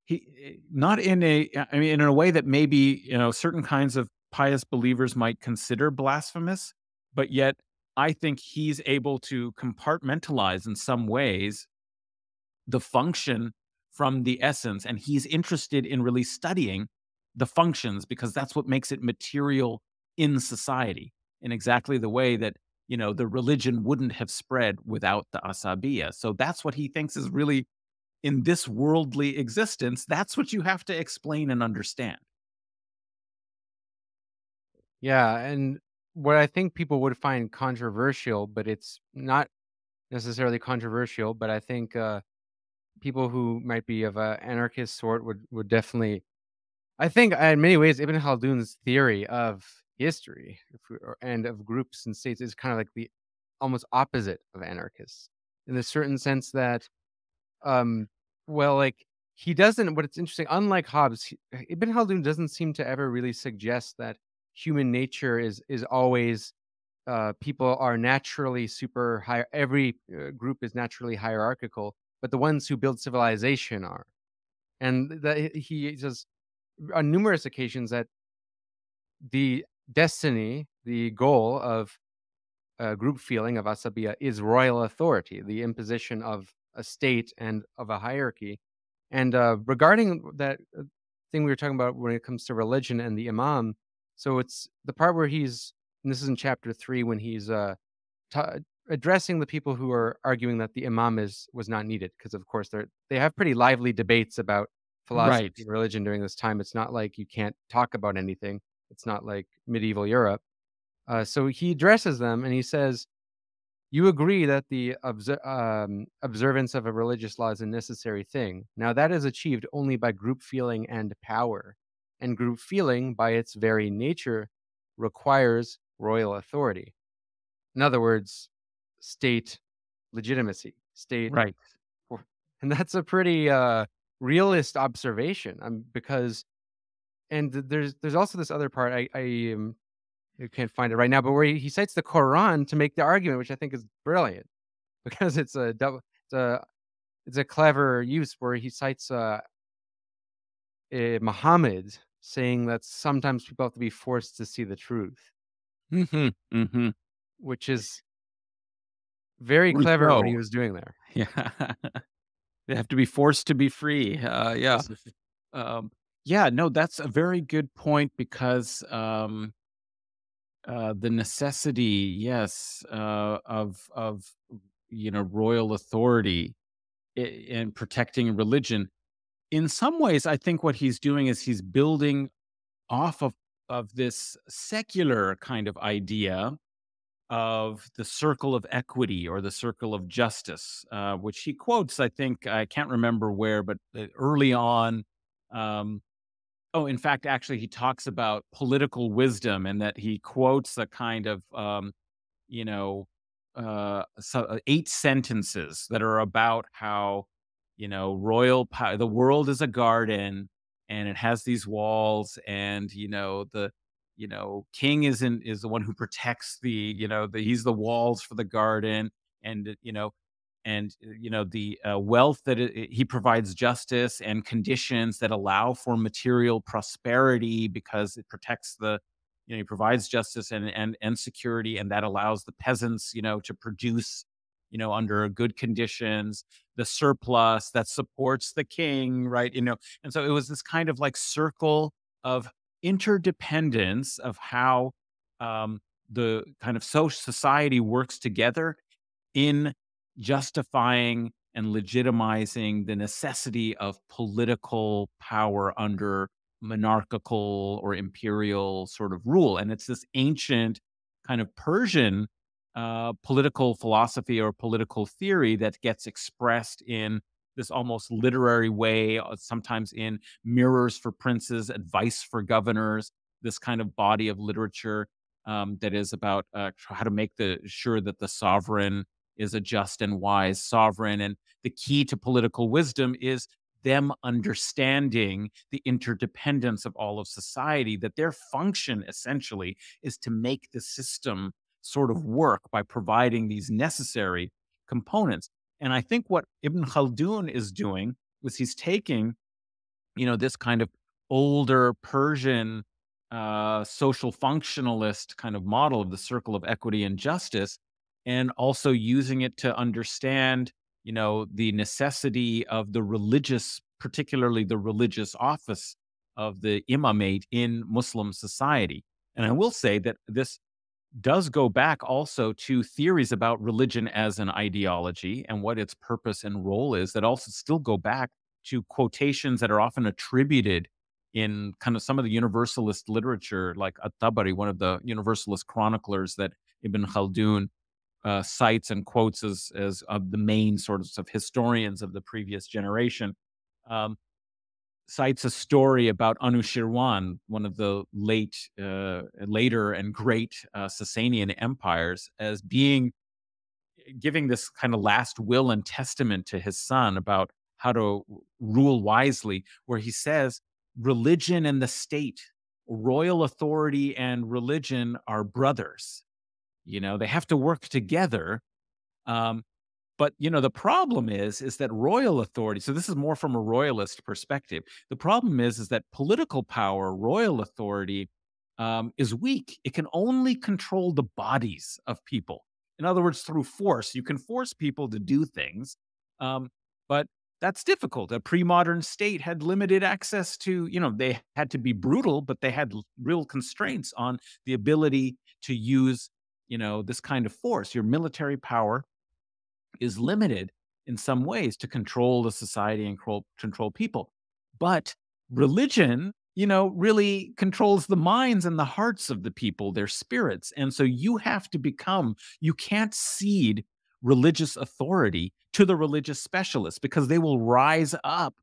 he, not in a, I mean, in a way that maybe, you know, certain kinds of pious believers might consider blasphemous, but yet I think he's able to compartmentalize in some ways the function from the essence, and he's interested in really studying the functions, because that's what makes it material in society, in exactly the way that, you know, the religion wouldn't have spread without the Asabiyyah. So that's what he thinks is really, in this worldly existence, that's what you have to explain and understand. Yeah, and what I think people would find controversial, but it's not necessarily controversial, but I think uh, people who might be of an anarchist sort would, would definitely, I think in many ways, Ibn Khaldun's theory of history and of groups and states is kind of like the almost opposite of anarchists, in a certain sense that, um, well, like he doesn't, what's interesting, unlike Hobbes, he, Ibn Khaldun doesn't seem to ever really suggest that human nature is is always uh, people are naturally super high. Every uh, group is naturally hierarchical, but the ones who build civilization are. And the, he says on numerous occasions that the destiny, the goal of uh, group feeling of Asabiyyah is royal authority, the imposition of a state and of a hierarchy. And uh, regarding that thing we were talking about when it comes to religion and the imam. So it's the part where he's, and this is in chapter three, when he's uh, t addressing the people who are arguing that the imam is was not needed, because of course they're they have pretty lively debates about philosophy right. and religion during this time. It's not like you can't talk about anything. It's not like medieval Europe. Uh, so he addresses them and he says, "You agree that the obser um, observance of a religious law is a necessary thing. Now that is achieved only by group feeling and power. And group feeling, by its very nature, requires royal authority." In other words, state legitimacy, state right. And that's a pretty uh, realist observation. Um, because, and there's there's also this other part. I I, um, I can't find it right now, but where he, he cites the Quran to make the argument, which I think is brilliant, because it's a double, it's a it's a clever use where he cites uh, uh, Muhammad saying that sometimes people have to be forced to see the truth, mm-hmm, mm-hmm. which is very clever no. what he was doing there. Yeah. They have to be forced to be free. Uh, yeah. Um, yeah, no, that's a very good point, because um, uh, the necessity, yes, uh, of, of, you know, royal authority in protecting religion. In some ways, I think what he's doing is he's building off of, of this secular kind of idea of the circle of equity or the circle of justice, uh, which he quotes, I think, I can't remember where, but early on. Um, oh, in fact, actually, he talks about political wisdom, and that he quotes a kind of, um, you know, uh, so eight sentences that are about how, you know, royal power, the world is a garden and it has these walls, and, you know, the you know, king is in, is the one who protects the, you know, the, he's the walls for the garden, and, you know, and, you know, the uh, wealth that it, it, he provides justice and conditions that allow for material prosperity, because it protects the, you know, he provides justice and, and, and security. And that allows the peasants, you know, to produce, you know, under good conditions, the surplus that supports the king, right? You know, and so it was this kind of like circle of interdependence of how um, the kind of so society works together in justifying and legitimizing the necessity of political power under monarchical or imperial sort of rule. And it's this ancient kind of Persian uh, political philosophy or political theory that gets expressed in this almost literary way, sometimes in Mirrors for Princes, Advice for Governors, this kind of body of literature um, that is about uh, how to make the, sure that the sovereign is a just and wise sovereign. And the key to political wisdom is them understanding the interdependence of all of society, that their function essentially is to make the system sort of work by providing these necessary components. And I think what Ibn Khaldun is doing is he's taking, you know, this kind of older Persian uh, social functionalist kind of model of the circle of equity and justice, and also using it to understand, you know, the necessity of the religious, particularly the religious office of the imamate in Muslim society. And I will say that this does go back also to theories about religion as an ideology and what its purpose and role is, that also still go back to quotations that are often attributed in kind of some of the universalist literature, like at-Tabari, one of the universalist chroniclers that Ibn Khaldun uh, cites and quotes as, as of the main sorts of historians of the previous generation, um, cites a story about Anushirwan, one of the late, uh, later and great uh, Sasanian empires, as being, giving this kind of last will and testament to his son about how to rule wisely, where he says, religion and the state, royal authority and religion are brothers. You know, they have to work together. Um, But, you know, the problem is, is that royal authority, so this is more from a royalist perspective. The problem is, is that political power, royal authority um, is weak. It can only control the bodies of people. In other words, through force, you can force people to do things, um, but that's difficult. A pre-modern state had limited access to, you know, they had to be brutal, but they had real constraints on the ability to use, you know, this kind of force. Your military power is limited in some ways to control the society and control people. But religion, you know, really controls the minds and the hearts of the people, their spirits. And so you have to become, you can't cede religious authority to the religious specialists, because they will rise up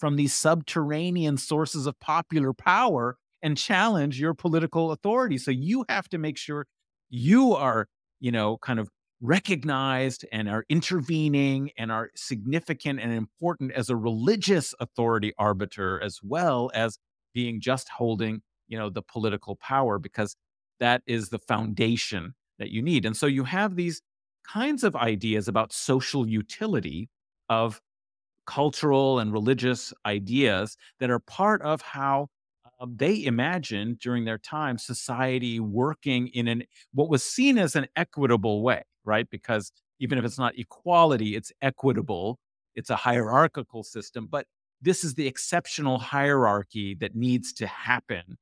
from these subterranean sources of popular power and challenge your political authority. So you have to make sure you are, you know, kind of recognized and are intervening and are significant and important as a religious authority arbiter, as well as being just holding, you know, the political power, because that is the foundation that you need. And so you have these kinds of ideas about social utility of cultural and religious ideas that are part of how uh, they imagined during their time society working in an what was seen as an equitable way, right? Because even if it's not equality, it's equitable. It's a hierarchical system, but this is the exceptional hierarchy that needs to happen,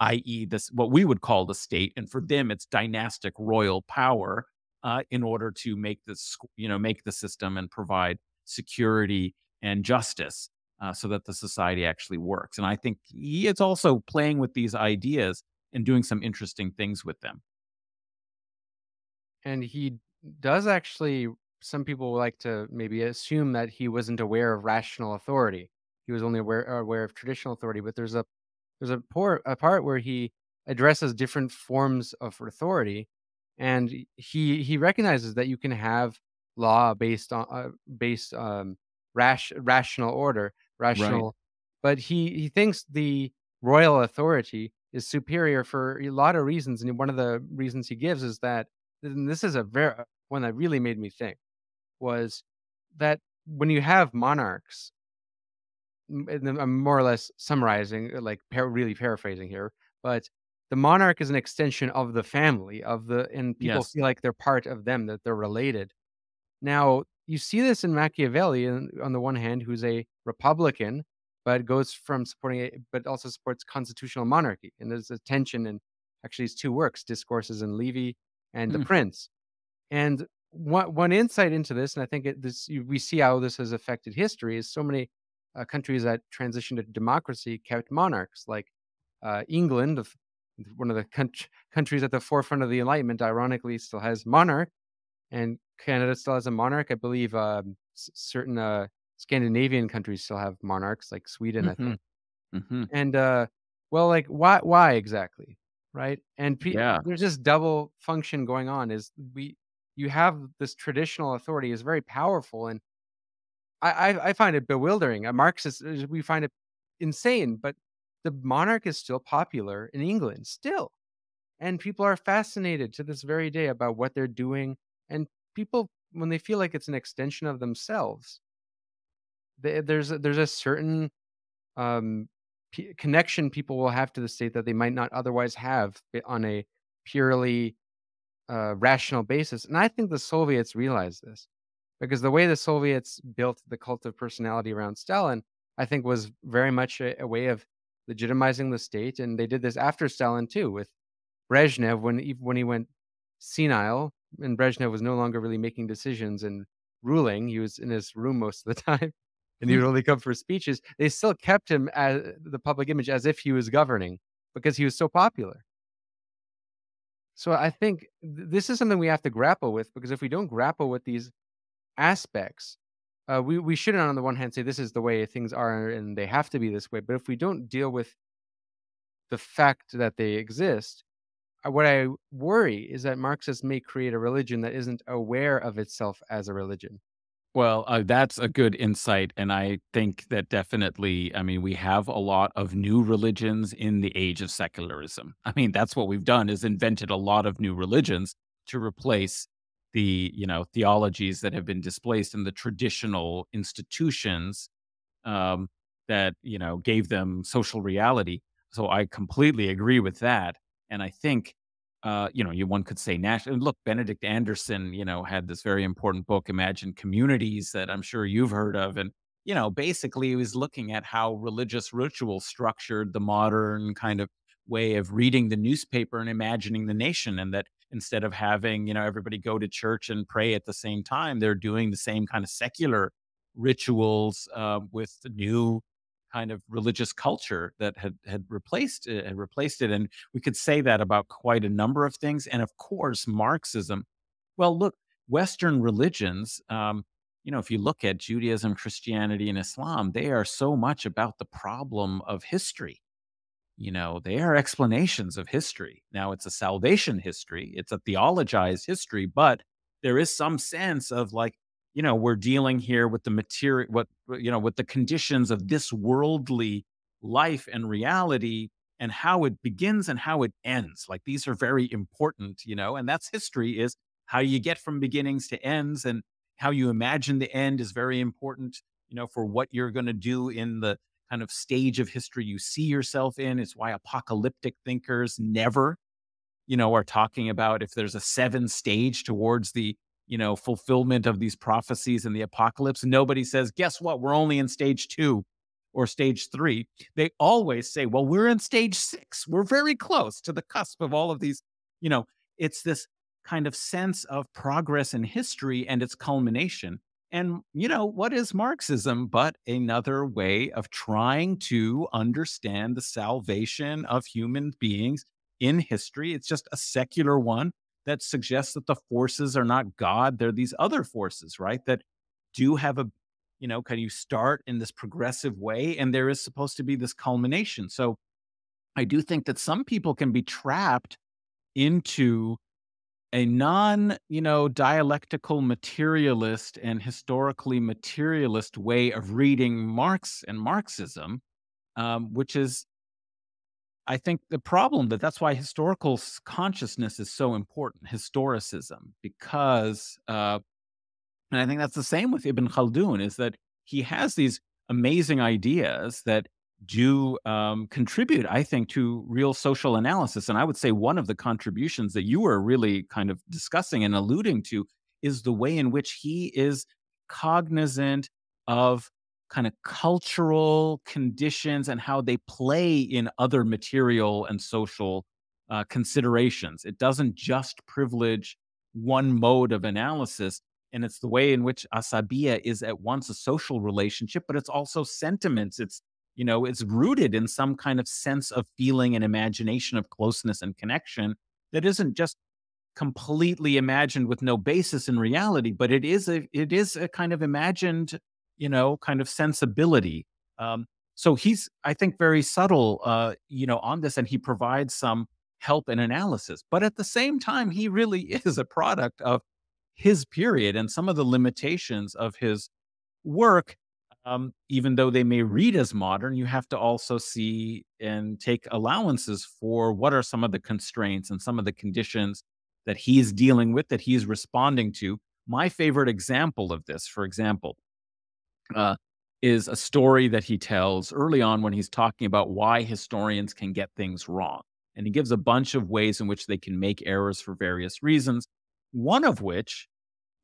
that is this what we would call the state. And for them, it's dynastic royal power uh, in order to make this, you know, make the system and provide security and justice uh, so that the society actually works. And I think he, it's also playing with these ideas and doing some interesting things with them. And he does actually, some people like to maybe assume that he wasn't aware of rational authority. He was only aware, aware of traditional authority, but there's a There's a, por a part where he addresses different forms of authority, and he he recognizes that you can have law based on uh, based um, rash rational order, rational. Right. But he he thinks the royal authority is superior for a lot of reasons, and one of the reasons he gives is that, and this is a very one that really made me think, was that when you have monarchs. And I'm more or less summarizing, like par really paraphrasing here, but the monarch is an extension of the family, of the, and people yes. feel like they're part of them, that they're related. Now, you see this in Machiavelli, on the one hand, who's a Republican, but goes from supporting it, but also supports constitutional monarchy. And there's a tension in actually his two works, Discourses in Livy and mm. The Prince. And one, one insight into this, and I think it, this, we see how this has affected history, is so many Uh, countries that transitioned to democracy kept monarchs, like uh, England, one of the country, countries at the forefront of the Enlightenment, ironically, still has monarch, and Canada still has a monarch. I believe uh, certain uh, Scandinavian countries still have monarchs, like Sweden, mm-hmm. I think. Mm-hmm. And uh, well, like why? Why exactly? Right? And yeah. there's this double function going on. Is we you have this traditional authority is very powerful and. I, I find it bewildering. A Marxist, we find it insane, but the monarch is still popular in England, still. And people are fascinated to this very day about what they're doing. And people, when they feel like it's an extension of themselves, they, there's, a, there's a certain um, p connection people will have to the state that they might not otherwise have on a purely uh, rational basis. And I think the Soviets realized this. Because the way the Soviets built the cult of personality around Stalin, I think, was very much a, a way of legitimizing the state. And they did this after Stalin, too, with Brezhnev, when he, when he went senile and Brezhnev was no longer really making decisions and ruling. He was in his room most of the time and he would only come for speeches. They still kept him as the public image as if he was governing because he was so popular. So I think this is something we have to grapple with, because if we don't grapple with these aspects, uh, we, we shouldn't on the one hand say this is the way things are and they have to be this way, but if we don't deal with the fact that they exist, what I worry is that Marxists may create a religion that isn't aware of itself as a religion. Well, uh, that's a good insight, and I think that definitely, I mean, we have a lot of new religions in the age of secularism. I mean, that's what we've done, is invented a lot of new religions to replace the, you know, theologies that have been displaced and the traditional institutions um, that, you know, gave them social reality. So I completely agree with that. And I think, uh, you know, you one could say national. Look, Benedict Anderson, you know, had this very important book, Imagine Communities, that I'm sure you've heard of. And, you know, basically he was looking at how religious ritual structured the modern kind of way of reading the newspaper and imagining the nation, and that instead of having, you know, everybody go to church and pray at the same time, they're doing the same kind of secular rituals uh, with the new kind of religious culture that had had replaced it, had replaced it. And we could say that about quite a number of things. And of course, Marxism. Well, look, Western religions, um, you know, if you look at Judaism, Christianity, and Islam, they are so much about the problem of history. You know, they are explanations of history. Now, it's a salvation history. It's a theologized history, but there is some sense of like, you know, we're dealing here with the material, what, you know, with the conditions of this worldly life and reality and how it begins and how it ends. Like these are very important, you know, and that's history, is how you get from beginnings to ends, and how you imagine the end is very important, you know, for what you're going to do in the kind of stage of history you see yourself in. It's why apocalyptic thinkers never, you know, are talking about if there's a seven stage towards the, you know, fulfillment of these prophecies in the apocalypse. Nobody says, guess what? We're only in stage two or stage three. They always say, well, we're in stage six. We're very close to the cusp of all of these, you know. It's this kind of sense of progress in history and its culmination. And, you know, what is Marxism but another way of trying to understand the salvation of human beings in history? It's just a secular one that suggests that the forces are not God. They're these other forces, right, that do have a, you know, can you start in this progressive way? And there is supposed to be this culmination. So I do think that some people can be trapped into a non, you know, dialectical materialist and historically materialist way of reading Marx and Marxism, um, which is, I think, the problem. That that's why historical consciousness is so important, historicism, because, uh, and I think that's the same with Ibn Khaldun, is that he has these amazing ideas that do um, contribute, I think, to real social analysis. And I would say one of the contributions that you were really kind of discussing and alluding to is the way in which he is cognizant of kind of cultural conditions and how they play in other material and social uh, considerations. It doesn't just privilege one mode of analysis. And it's the way in which Asabiyyah is at once a social relationship, but it's also sentiments. It's You know, it's rooted in some kind of sense of feeling and imagination of closeness and connection that isn't just completely imagined with no basis in reality, but it is a, it is a kind of imagined, you know, kind of sensibility. Um, so he's, I think, very subtle, uh, you know, on this, and he provides some help and analysis. But at the same time, he really is a product of his period and some of the limitations of his work. Um, even though they may read as modern, you have to also see and take allowances for what are some of the constraints and some of the conditions that he's dealing with, that he's responding to. My favorite example of this, for example, uh, is a story that he tells early on when he's talking about why historians can get things wrong. And he gives a bunch of ways in which they can make errors for various reasons, one of which,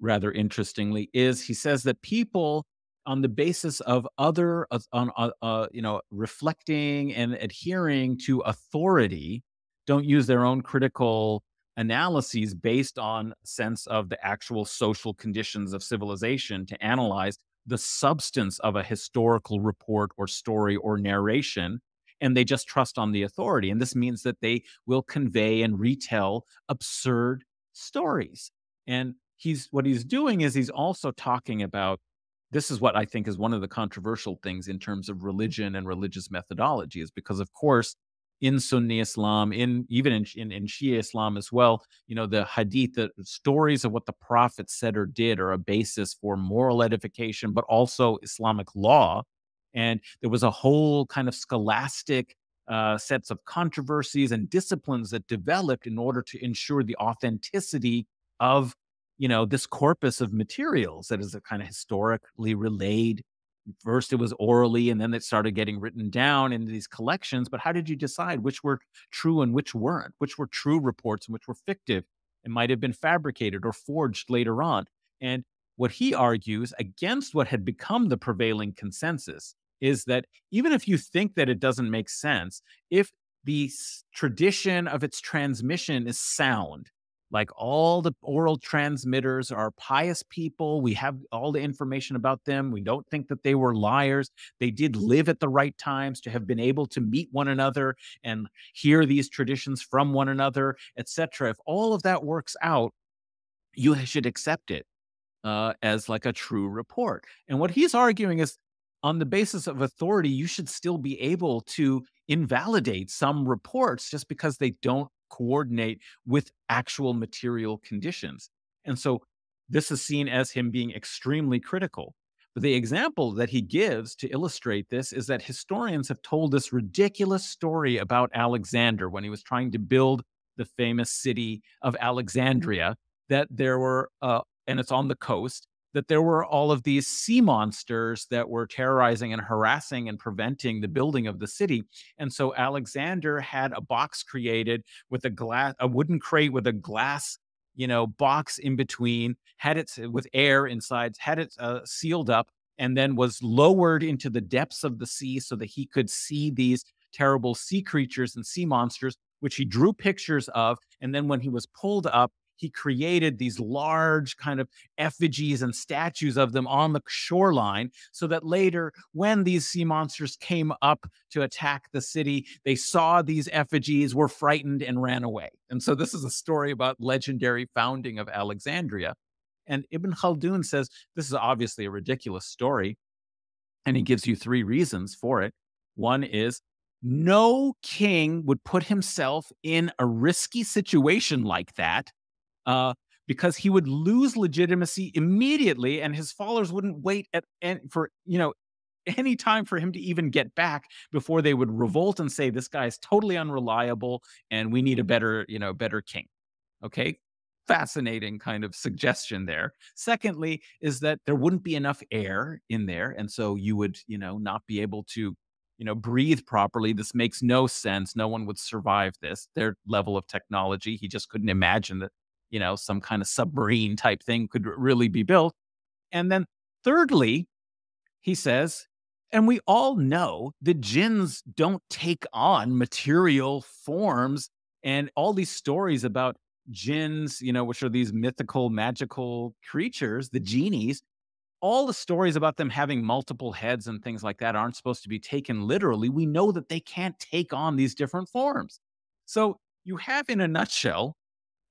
rather interestingly, is he says that people, on the basis of other, uh, on, uh, uh, you know, reflecting and adhering to authority, don't use their own critical analyses based on sense of the actual social conditions of civilization to analyze the substance of a historical report or story or narration, and they just trust on the authority. And this means that they will convey and retell absurd stories. And he's, what he's doing is he's also talking about, this is what I think is one of the controversial things in terms of religion and religious methodology, is because, of course, in Sunni Islam, in even in, in, in Shia Islam as well, you know, the hadith, the stories of what the prophet said or did are a basis for moral edification, but also Islamic law. And there was a whole kind of scholastic uh, sets of controversies and disciplines that developed in order to ensure the authenticity of, you know, this corpus of materials that is a kind of historically relayed. First it was orally, and then it started getting written down into these collections. But how did you decide which were true and which weren't, which were true reports and which were fictive and might have been fabricated or forged later on? And what he argues against what had become the prevailing consensus is that even if you think that it doesn't make sense, if the tradition of its transmission is sound, like all the oral transmitters are pious people, we have all the information about them, we don't think that they were liars, they did live at the right times to have been able to meet one another and hear these traditions from one another, et cetera. If all of that works out, you should accept it uh, as like a true report. And what he's arguing is, on the basis of authority, you should still be able to invalidate some reports just because they don't coordinate with actual material conditions. And so This is seen as him being extremely critical. But the example that he gives to illustrate this is that historians have told this ridiculous story about Alexander when he was trying to build the famous city of Alexandria, that there were, uh, and it's on the coast, that there were all of these sea monsters that were terrorizing and harassing and preventing the building of the city. And so Alexander had a box created with a glass, a wooden crate with a glass, you know, box in between, had it with air inside, had it uh, sealed up, and then was lowered into the depths of the sea so that he could see these terrible sea creatures and sea monsters, which he drew pictures of. And then when he was pulled up, he created these large kind of effigies and statues of them on the shoreline so that later, when these sea monsters came up to attack the city, they saw these effigies, were frightened, and ran away. And so this is a story about legendary founding of Alexandria. And Ibn Khaldun says, this is obviously a ridiculous story. And he gives you three reasons for it. One is, no king would put himself in a risky situation like that, Uh, because he would lose legitimacy immediately, and his followers wouldn't wait at any, for you know any time for him to even get back before they would revolt and say, this guy is totally unreliable, and we need a better you know better king. Okay, fascinating kind of suggestion there. Secondly, is that there wouldn't be enough air in there, and so you would you know not be able to you know breathe properly. This makes no sense. No one would survive this. Their level of technology, he just couldn't imagine that. You know, some kind of submarine type thing could really be built. And then thirdly, he says, and we all know the jinns don't take on material forms, and all these stories about jinns, you know, which are these mythical, magical creatures, the genies, all the stories about them having multiple heads and things like that aren't supposed to be taken literally. We know that they can't take on these different forms. So you have, in a nutshell,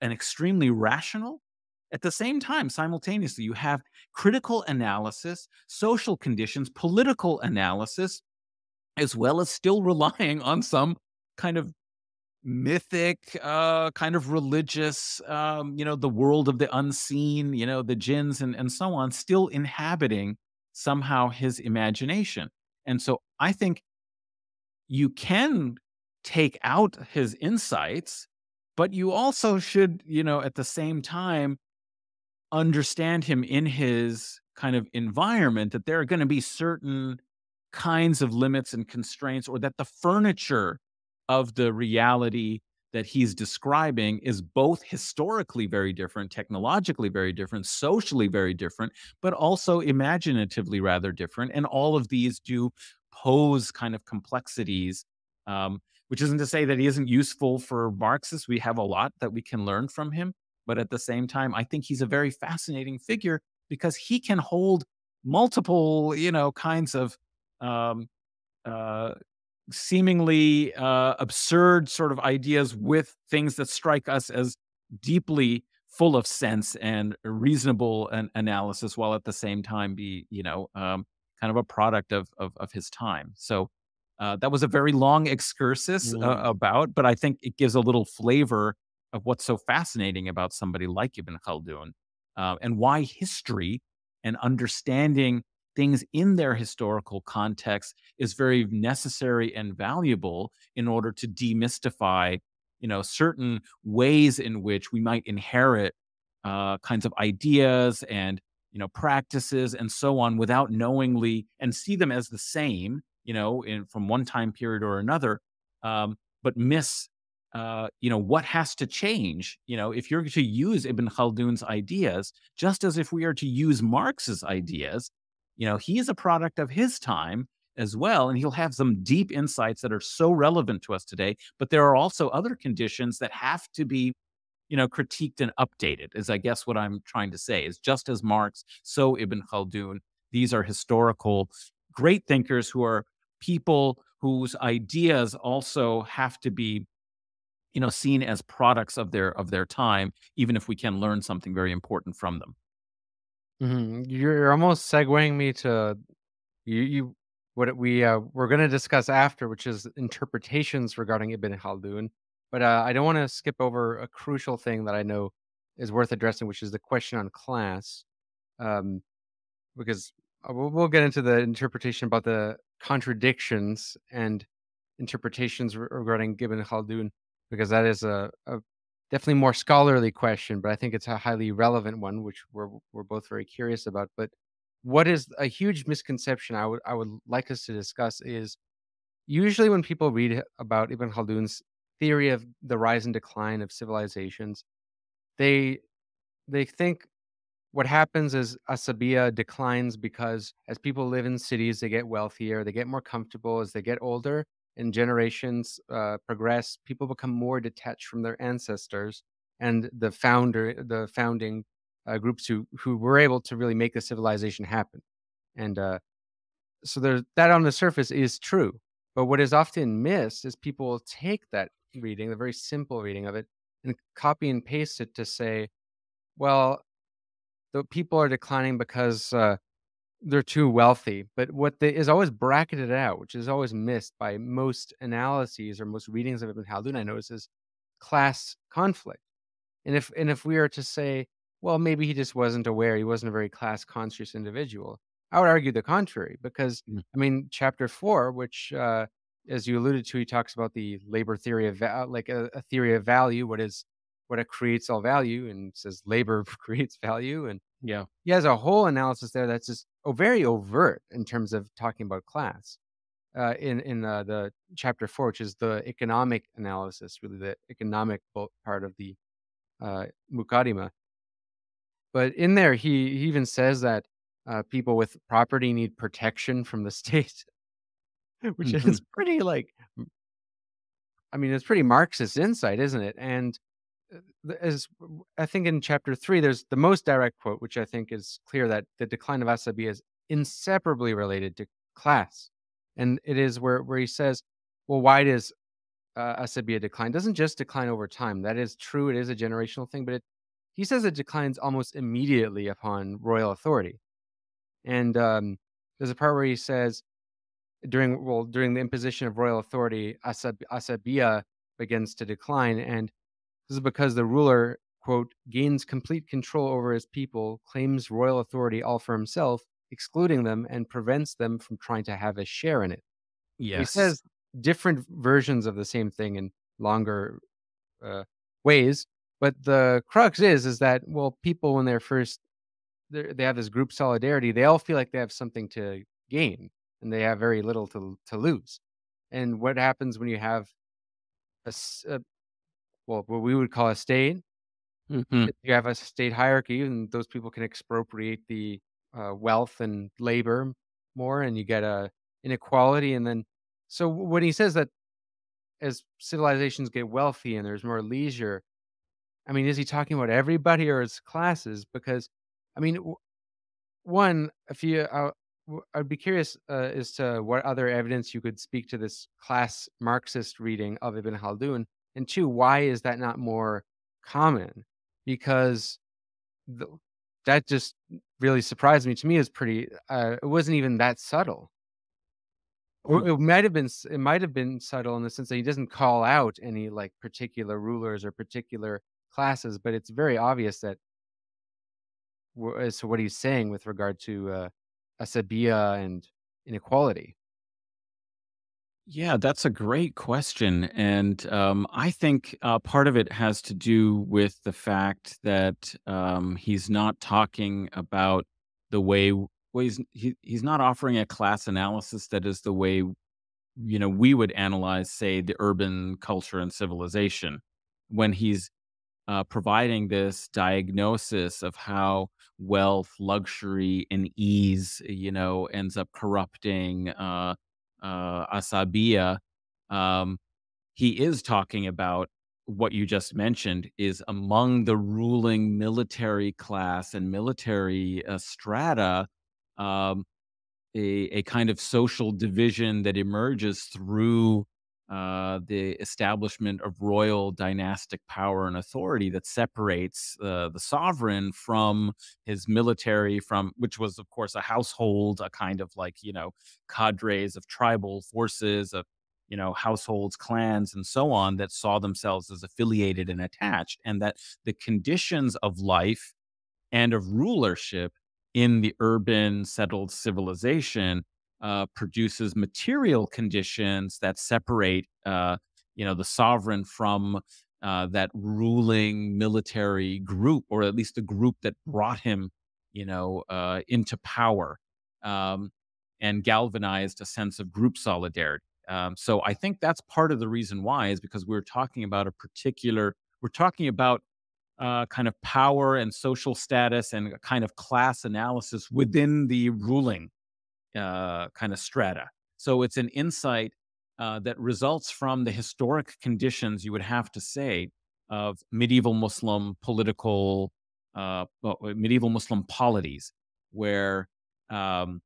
and extremely rational. At the same time, simultaneously, you have critical analysis, social conditions, political analysis, as well as still relying on some kind of mythic, uh, kind of religious, um, you know, the world of the unseen, you know, the jinns and, and so on, still inhabiting somehow his imagination. And so I think you can take out his insights, but you also should, you know, at the same time, understand him in his kind of environment, that there are going to be certain kinds of limits and constraints, or that the furniture of the reality that he's describing is both historically very different, technologically very different, socially very different, but also imaginatively rather different. And all of these do pose kind of complexities, um, which isn't to say that he isn't useful for Marxists. We have a lot that we can learn from him. But at the same time, I think he's a very fascinating figure because he can hold multiple, you know, kinds of um, uh, seemingly uh, absurd sort of ideas with things that strike us as deeply full of sense and reasonable an analysis, while at the same time be, you know, um, kind of a product of, of, of his time. So Uh, that was a very long excursus uh, about, but I think it gives a little flavor of what's so fascinating about somebody like Ibn Khaldun uh, and why history and understanding things in their historical context is very necessary and valuable in order to demystify, you know, certain ways in which we might inherit uh, kinds of ideas and, you know, practices and so on without knowingly, and see them as the same, you know, in, from one time period or another, um, but miss, uh, you know, what has to change, you know, if you're to use Ibn Khaldun's ideas, just as if we are to use Marx's ideas, you know, he is a product of his time as well, and he'll have some deep insights that are so relevant to us today, but there are also other conditions that have to be, you know, critiqued and updated, is I guess what I'm trying to say, is just as Marx, so Ibn Khaldun, these are historical great thinkers who are people whose ideas also have to be, you know, seen as products of their of their time, even if we can learn something very important from them. Mm-hmm. You're almost segueing me to you. you what we uh, we're going to discuss after, which is interpretations regarding Ibn Khaldun. But uh, I don't want to skip over a crucial thing that I know is worth addressing, which is the question on class, um, because we'll get into the interpretation about the contradictions and interpretations regarding Ibn Khaldun, because that is a, a definitely more scholarly question, but I think it's a highly relevant one, which we're we're both very curious about. But what is a huge misconception I would I would like us to discuss is usually when people read about Ibn Khaldun's theory of the rise and decline of civilizations, they they think what happens is Asabiyyah declines because as people live in cities, they get wealthier, they get more comfortable as they get older, and generations uh, progress. People become more detached from their ancestors and the founder, the founding uh, groups who who were able to really make the civilization happen. And uh, so there, that on the surface is true. But what is often missed is people will take that reading, the very simple reading of it, and copy and paste it to say, well, the people are declining because uh, they're too wealthy. But what they, is always bracketed out, which is always missed by most analyses or most readings of Ibn Khaldun, I notice, is class conflict. And if and if we are to say, well, maybe he just wasn't aware, he wasn't a very class conscious individual, I would argue the contrary, because mm. I mean, chapter four, which uh, as you alluded to, he talks about the labor theory of va- like a, a theory of value, what is what it creates all value, and says labor creates value. And yeah, he has a whole analysis there that's just very overt in terms of talking about class uh, in, in uh, the chapter four, which is the economic analysis, really the economic part of the uh, Muqaddimah. But in there, he, he even says that uh, people with property need protection from the state, which mm-hmm. is pretty like, I mean, it's pretty Marxist insight, isn't it? And as I think in chapter three, there's the most direct quote, which I think is clear that the decline of Asabiyyah is inseparably related to class. And it is where, where he says, well, why does uh, Asabiyyah decline? It doesn't just decline over time. That is true. It is a generational thing. But it, he says it declines almost immediately upon royal authority. And um, there's a part where he says, during well, during the imposition of royal authority, Asab- Asabiyyah begins to decline. And this is because the ruler, quote, gains complete control over his people, claims royal authority all for himself, excluding them, and prevents them from trying to have a share in it. Yes. He says different versions of the same thing in longer uh, ways. But the crux is, is that, well, people, when they're first, they're, they have this group solidarity, they all feel like they have something to gain, and they have very little to, to lose. And what happens when you have a... a well, what we would call a state, mm-hmm. you have a state hierarchy, and those people can expropriate the uh, wealth and labor more, and you get a inequality. And then, so when he says that as civilizations get wealthy and there's more leisure, I mean, is he talking about everybody or his classes? Because, I mean, one, if you, uh, I'd be curious uh, as to what other evidence you could speak to this class Marxist reading of Ibn Khaldun. And two, why is that not more common? Because the, that just really surprised me. To me, is pretty. Uh, it wasn't even that subtle. Or it might have been. It might have been subtle in the sense that he doesn't call out any like particular rulers or particular classes, but it's very obvious that as to what he's saying with regard to uh, Asabiyyah and inequality. Yeah, that's a great question. And um, I think uh, part of it has to do with the fact that um, he's not talking about the way, well, he's, he, he's not offering a class analysis that is the way, you know, we would analyze, say, the urban culture and civilization. When he's uh, providing this diagnosis of how wealth, luxury, and ease, you know, ends up corrupting uh Uh, Asabiyyah, um, he is talking about what you just mentioned is among the ruling military class and military uh, strata, um, a, a kind of social division that emerges through uh, the establishment of royal dynastic power and authority that separates uh, the sovereign from his military, from which was, of course, a household, a kind of like, you know, cadres of tribal forces, of you know, households, clans, and so on that saw themselves as affiliated and attached, and that the conditions of life and of rulership in the urban settled civilization uh, produces material conditions that separate, uh, you know, the sovereign from uh, that ruling military group, or at least the group that brought him, you know, uh, into power, um, and galvanized a sense of group solidarity. Um, so I think that's part of the reason why, is because we're talking about a particular, we're talking about uh, kind of power and social status and a kind of class analysis within the ruling uh, kind of strata. So it's an insight uh, that results from the historic conditions, you would have to say, of medieval Muslim political, uh, medieval Muslim polities, where, um,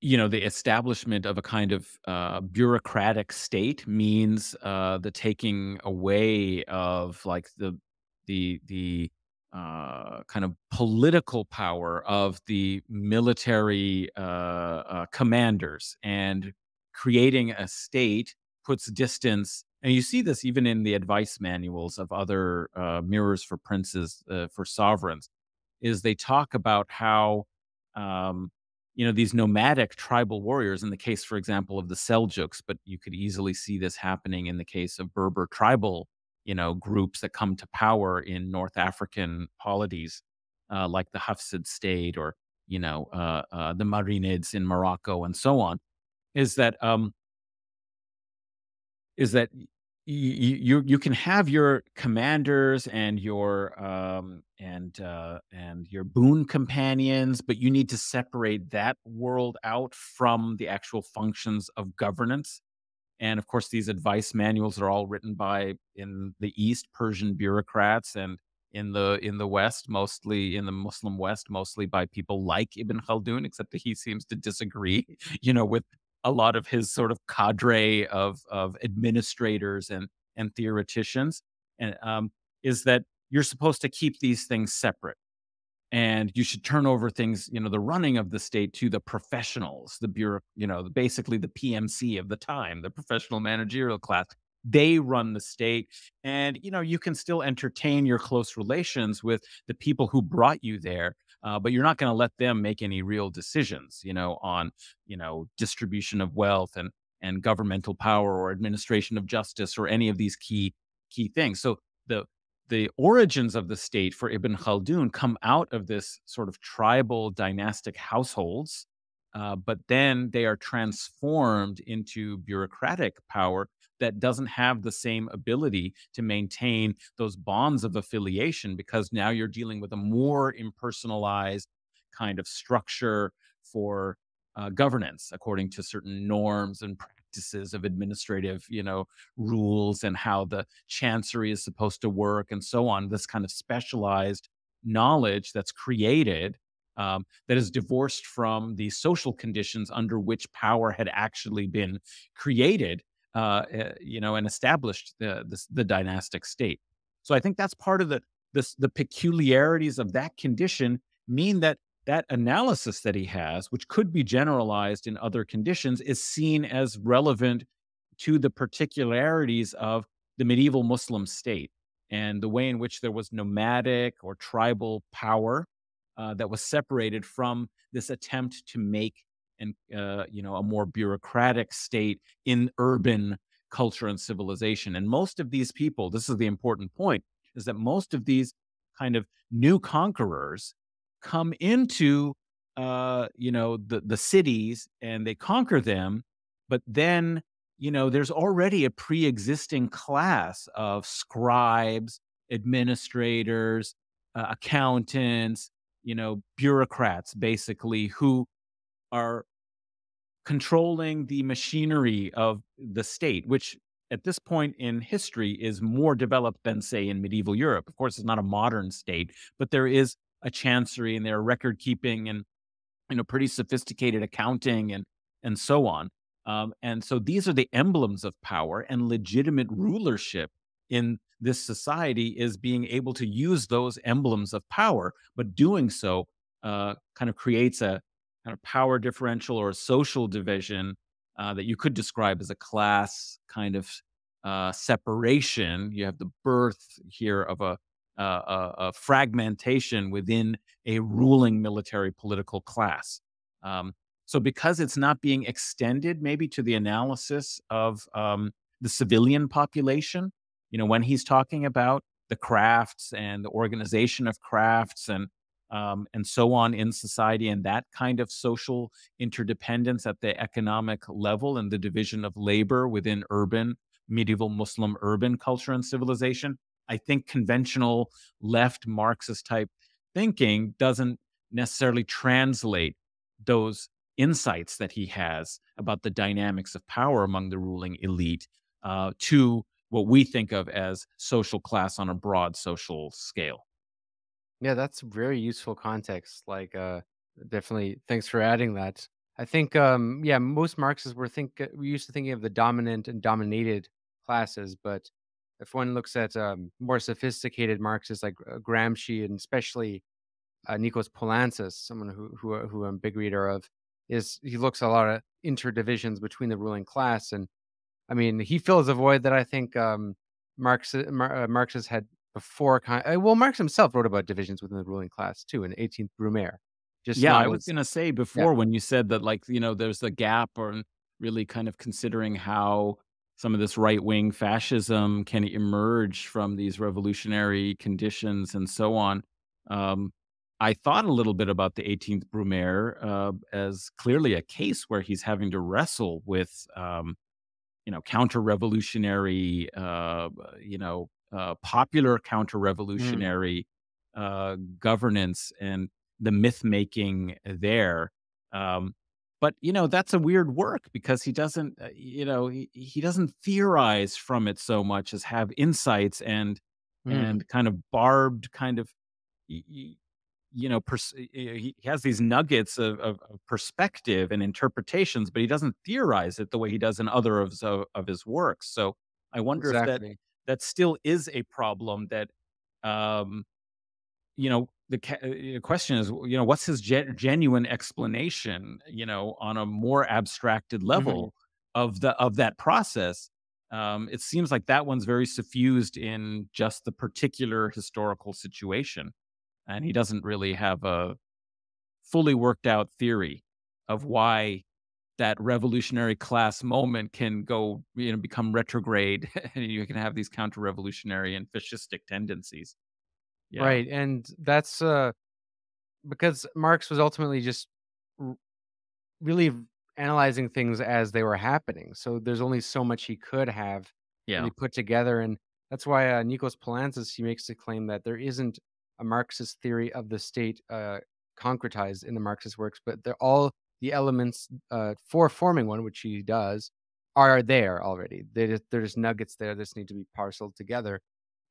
you know, the establishment of a kind of uh, bureaucratic state means uh, the taking away of like the the the uh, kind of political power of the military uh, uh, commanders, and creating a state puts distance. And you see this even in the advice manuals of other uh, mirrors for princes, uh, for sovereigns, is they talk about how, Um, you know, these nomadic tribal warriors, in the case, for example, of the Seljuks, but you could easily see this happening in the case of Berber tribal, you know, groups that come to power in North African polities, uh, like the Hafsid state, or, you know, uh, uh, the Marinids in Morocco, and so on, is that, um, is that you, you can have your commanders and your um, and uh, and your boon companions, but you need to separate that world out from the actual functions of governance. And of course, these advice manuals are all written by, in the East, Persian bureaucrats, and in the in the West, mostly in the Muslim West, mostly by people like Ibn Khaldun, except that he seems to disagree, you know, with a lot of his sort of cadre of of administrators and and theoreticians, and um, is that you're supposed to keep these things separate, and you should turn over things, you know, the running of the state to the professionals, the bureau, you know, basically the P M C of the time, the professional managerial class. They run the state, and you know, you can still entertain your close relations with the people who brought you there. Uh, but you're not going to let them make any real decisions, you know, on, you know, distribution of wealth and and governmental power or administration of justice or any of these key key things. So the the origins of the state for Ibn Khaldun come out of this sort of tribal dynastic households, uh, but then they are transformed into bureaucratic power that doesn't have the same ability to maintain those bonds of affiliation, because now you're dealing with a more impersonalized kind of structure for uh, governance, according to certain norms and practices of administrative, you know, rules, and how the chancery is supposed to work, and so on. This kind of specialized knowledge that's created, Um, that is divorced from the social conditions under which power had actually been created, Uh, you know, and established the, the the dynastic state. So I think that's part of the this the peculiarities of that condition mean that that analysis that he has, which could be generalized in other conditions, is seen as relevant to the particularities of the medieval Muslim state and the way in which there was nomadic or tribal power uh, that was separated from this attempt to make and, uh, you know, a more bureaucratic state in urban culture and civilization. And most of these people, this is the important point, is that most of these kind of new conquerors come into, uh, you know, the, the cities, and they conquer them. But then, you know, there's already a pre-existing class of scribes, administrators, uh, accountants, you know, bureaucrats, basically, who are controlling the machinery of the state, which at this point in history is more developed than, say, in medieval Europe. Of course, it's not a modern state, but there is a chancery, and there are record keeping, and, you know, pretty sophisticated accounting, and and so on. Um, and so these are the emblems of power, and legitimate rulership in this society is being able to use those emblems of power, but doing so uh, kind of creates a kind of power differential or social division uh, that you could describe as a class kind of uh, separation. You have the birth here of a, uh, a, a fragmentation within a ruling military political class. Um, so because it's not being extended maybe to the analysis of um, the civilian population, you know, when he's talking about the crafts and the organization of crafts and um, and so on in society, and that kind of social interdependence at the economic level and the division of labor within urban, medieval Muslim urban culture and civilization, I think conventional left Marxist type thinking doesn't necessarily translate those insights that he has about the dynamics of power among the ruling elite uh, to what we think of as social class on a broad social scale. Yeah, that's very useful context. Like, uh, definitely, thanks for adding that. I think, um, yeah, most Marxists were think we're used to thinking of the dominant and dominated classes, but if one looks at um, more sophisticated Marxists like Gramsci and especially uh, Nikos Poulantzas, someone who who who I'm a big reader of, is he looks at a lot of interdivisions between the ruling class, and I mean, he fills a void that I think um, Marx, Mar, uh, Marxists had before. Well, Marx himself wrote about divisions within the ruling class too in eighteenth Brumaire. Just yeah, I was going to say before yeah. when you said that, like, you know, there's a gap, or really kind of considering how some of this right-wing fascism can emerge from these revolutionary conditions and so on. Um, I thought a little bit about the eighteenth Brumaire uh, as clearly a case where he's having to wrestle with um, you know, counter-revolutionary, uh, you know, uh, popular counter-revolutionary mm. uh, governance and the myth-making there. Um, but, you know, that's a weird work because he doesn't, you know, he, he doesn't theorize from it so much as have insights and, mm. and kind of barbed kind of, you know, pers he has these nuggets of, of perspective and interpretations, but he doesn't theorize it the way he does in other of, of his works. So I wonder exactly. if that, that still is a problem that, um, you know, the ca question is, you know, what's his gen genuine explanation, you know, on a more abstracted level mm-hmm. of, the, of that process? Um, it seems like that one's very suffused in just the particular historical situation. And he doesn't really have a fully worked out theory of why that revolutionary class moment can go, you know, become retrograde and you can have these counter-revolutionary and fascistic tendencies. Yeah. Right. And that's uh, because Marx was ultimately just really analyzing things as they were happening. So there's only so much he could have yeah. really put together. And that's why uh, Nikos Poulantzas, he makes the claim that there isn't a Marxist theory of the state uh, concretized in the Marxist works, but they're all the elements uh, for forming one, which he does, are there already. They just, they're just nuggets there that just need to be parceled together.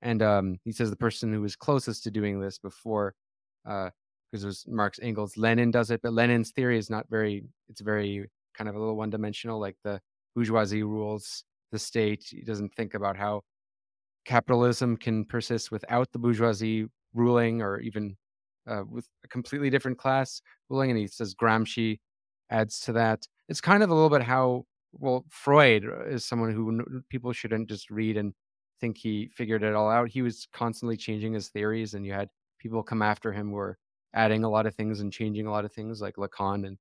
And um, he says the person who was closest to doing this before, because uh, it was Marx, Engels, Lenin does it, but Lenin's theory is not very, it's very kind of a little one-dimensional, like the bourgeoisie rules the state. He doesn't think about how capitalism can persist without the bourgeoisie ruling, or even uh, with a completely different class ruling. And he says Gramsci adds to that. It's kind of a little bit how, well, Freud is someone who people shouldn't just read and think he figured it all out. He was constantly changing his theories, and you had people come after him who were adding a lot of things and changing a lot of things, like Lacan and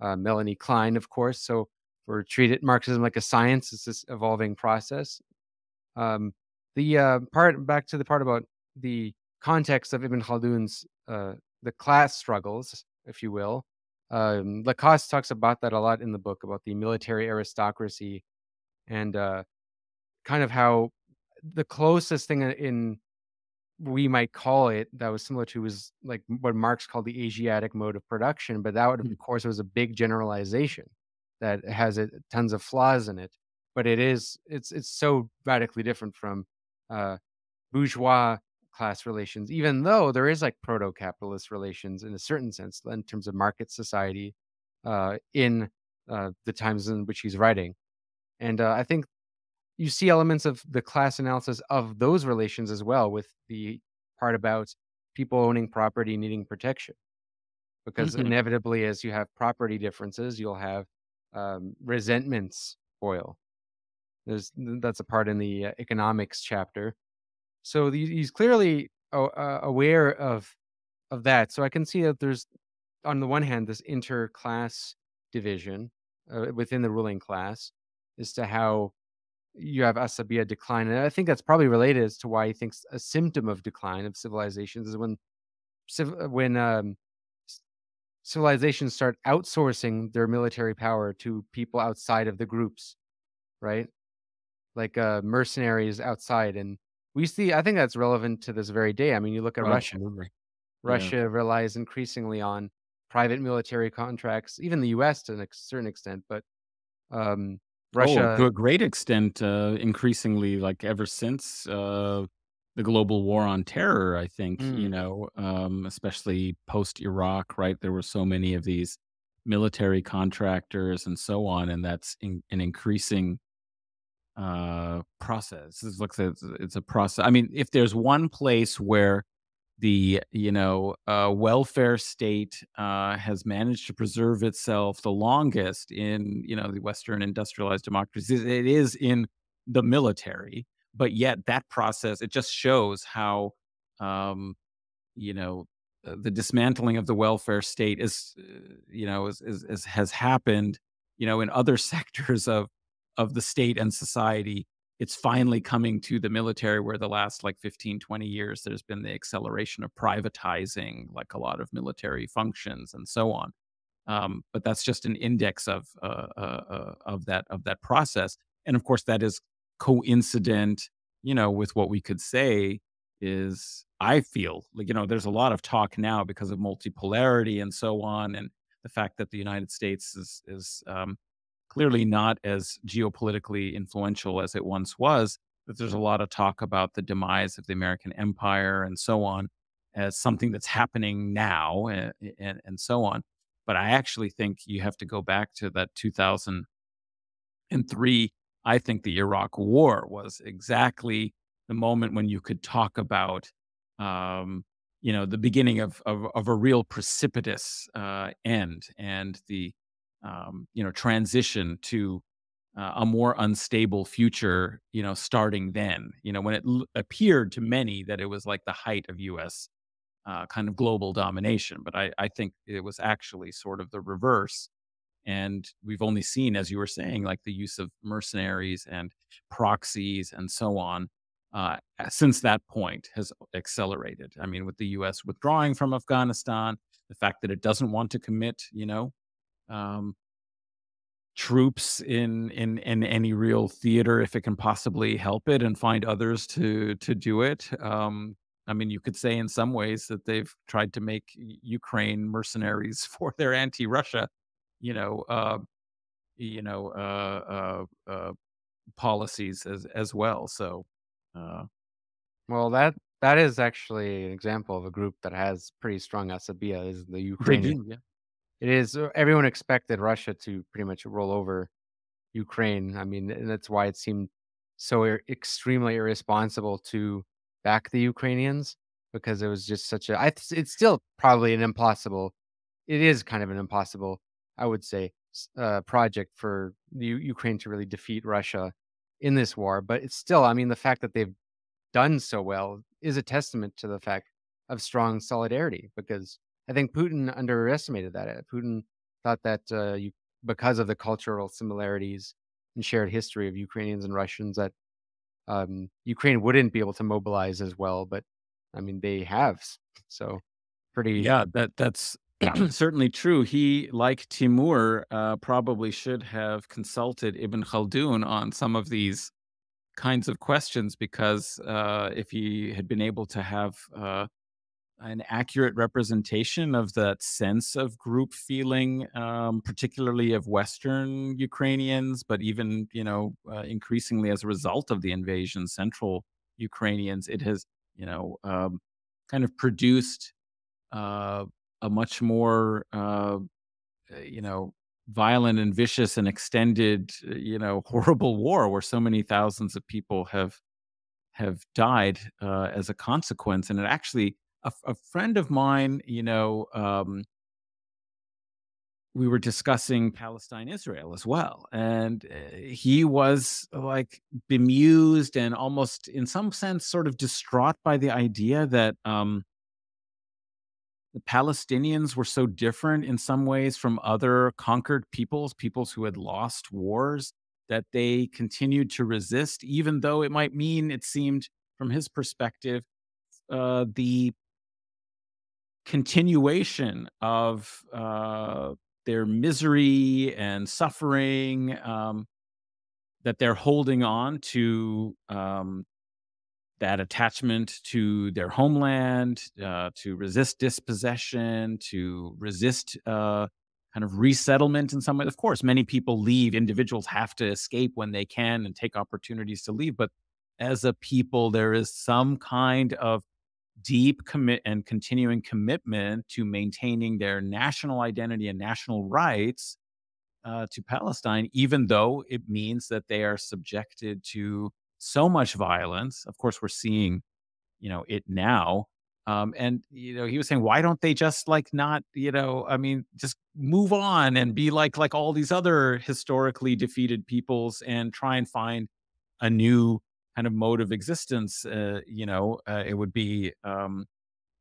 uh, Melanie Klein, of course. So we're treated Marxism like a science. It's this evolving process. Um, the uh, part, back to the part about the context of Ibn Khaldun's uh, the class struggles, if you will. Um, Lacasse talks about that a lot in the book, about the military aristocracy and uh, kind of how the closest thing in we might call it that was similar to was like what Marx called the Asiatic mode of production, but that would, of course, was a big generalization that has it, tons of flaws in it, but it is it's it's so radically different from uh, bourgeois class relations, even though there is like proto-capitalist relations in a certain sense in terms of market society uh, in uh, the times in which he's writing. And uh, I think you see elements of the class analysis of those relations as well, with the part about people owning property needing protection, because mm-hmm. inevitably as you have property differences, you'll have um, resentments boil. There's that's a part in the uh, economics chapter. So the, he's clearly uh, aware of of that. So I can see that there's, on the one hand, this inter-class division uh, within the ruling class as to how you have Asabiyyah decline. And I think that's probably related as to why he thinks a symptom of decline of civilizations is when when um, civilizations start outsourcing their military power to people outside of the groups, right? Like uh, mercenaries outside. And we see, I think that's relevant to this very day. I mean, you look at oh, Russia. Absolutely. Russia yeah. relies increasingly on private military contracts, even the U S to a certain extent, but um, Russia... Oh, to a great extent, uh, increasingly, like ever since uh, the global war on terror, I think, mm. you know, um, especially post-Iraq, right? There were so many of these military contractors and so on, and that's in, an increasing uh, process. It looks like it's a process. I mean, if there's one place where the, you know, uh, welfare state uh, has managed to preserve itself the longest in, you know, the Western industrialized democracies, it is in the military. But yet that process, it just shows how, um, you know, the dismantling of the welfare state is, you know, is, is, is has happened, you know, in other sectors of, of the state and society. It's finally coming to the military, where the last like fifteen, twenty years, there's been the acceleration of privatizing like a lot of military functions and so on. Um, but that's just an index of, uh, uh, of, that, of that process. And of course, that is coincident, you know, with what we could say is, I feel like, you know, there's a lot of talk now because of multipolarity and so on, and the fact that the United States is, is um, clearly not as geopolitically influential as it once was, but there's a lot of talk about the demise of the American empire and so on as something that's happening now and, and, and so on. But I actually think you have to go back to that two thousand three. I think the Iraq war was exactly the moment when you could talk about, um, you know, the beginning of, of, of a real precipitous uh, end, and the, Um, you know, transition to uh, a more unstable future, you know, starting then, you know, when it l appeared to many that it was like the height of U S uh, kind of global domination. But I, I think it was actually sort of the reverse. And we've only seen, as you were saying, like the use of mercenaries and proxies and so on uh, since that point has accelerated. I mean, with the U S withdrawing from Afghanistan, the fact that it doesn't want to commit, you know, Um, troops in, in, in any real theater, if it can possibly help it, and find others to, to do it. Um, I mean, you could say in some ways that they've tried to make Ukraine mercenaries for their anti-Russia, you know, uh, you know, uh, uh, uh, policies as, as well. So, uh, well, that, that is actually an example of a group that has pretty strong Asabiyyah, is the Ukrainian. Yeah. It is, everyone expected Russia to pretty much roll over Ukraine. I mean, that's why it seemed so ir extremely irresponsible to back the Ukrainians, because it was just such a, I, it's still probably an impossible, it is kind of an impossible, I would say, uh, project for the U Ukraine to really defeat Russia in this war. But it's still, I mean, the fact that they've done so well is a testament to the fact of strong solidarity, because I think Putin underestimated that. Putin thought that uh, you, because of the cultural similarities and shared history of Ukrainians and Russians, that um, Ukraine wouldn't be able to mobilize as well. But I mean, they have. So pretty. Yeah, that that's certainly true. He, like Timur, uh, probably should have consulted Ibn Khaldun on some of these kinds of questions, because uh, if he had been able to have uh, an accurate representation of that sense of group feeling, um, particularly of Western Ukrainians, but even, you know, uh, increasingly as a result of the invasion, Central Ukrainians, it has, you know, um, kind of produced uh, a much more, uh, you know, violent and vicious and extended, you know, horrible war, where so many thousands of people have, have died uh, as a consequence. And it actually, A, a friend of mine, you know, um, we were discussing Palestine, Israel as well. And uh, he was like bemused and almost in some sense sort of distraught by the idea that um, the Palestinians were so different in some ways from other conquered peoples, peoples who had lost wars, that they continued to resist, even though it might mean, it seemed from his perspective, uh, the continuation of uh, their misery and suffering, um, that they're holding on to um, that attachment to their homeland, uh, to resist dispossession, to resist uh, kind of resettlement in some way. Of course, many people leave. Individuals have to escape when they can and take opportunities to leave. But as a people, there is some kind of deep commit and continuing commitment to maintaining their national identity and national rights uh, to Palestine, even though it means that they are subjected to so much violence. Of course, we're seeing, you know, it now. Um, and, you know, he was saying, why don't they just like not, you know, I mean, just move on and be like, like all these other historically defeated peoples and try and find a new kind of mode of existence. Uh, you know, uh, it would be, um,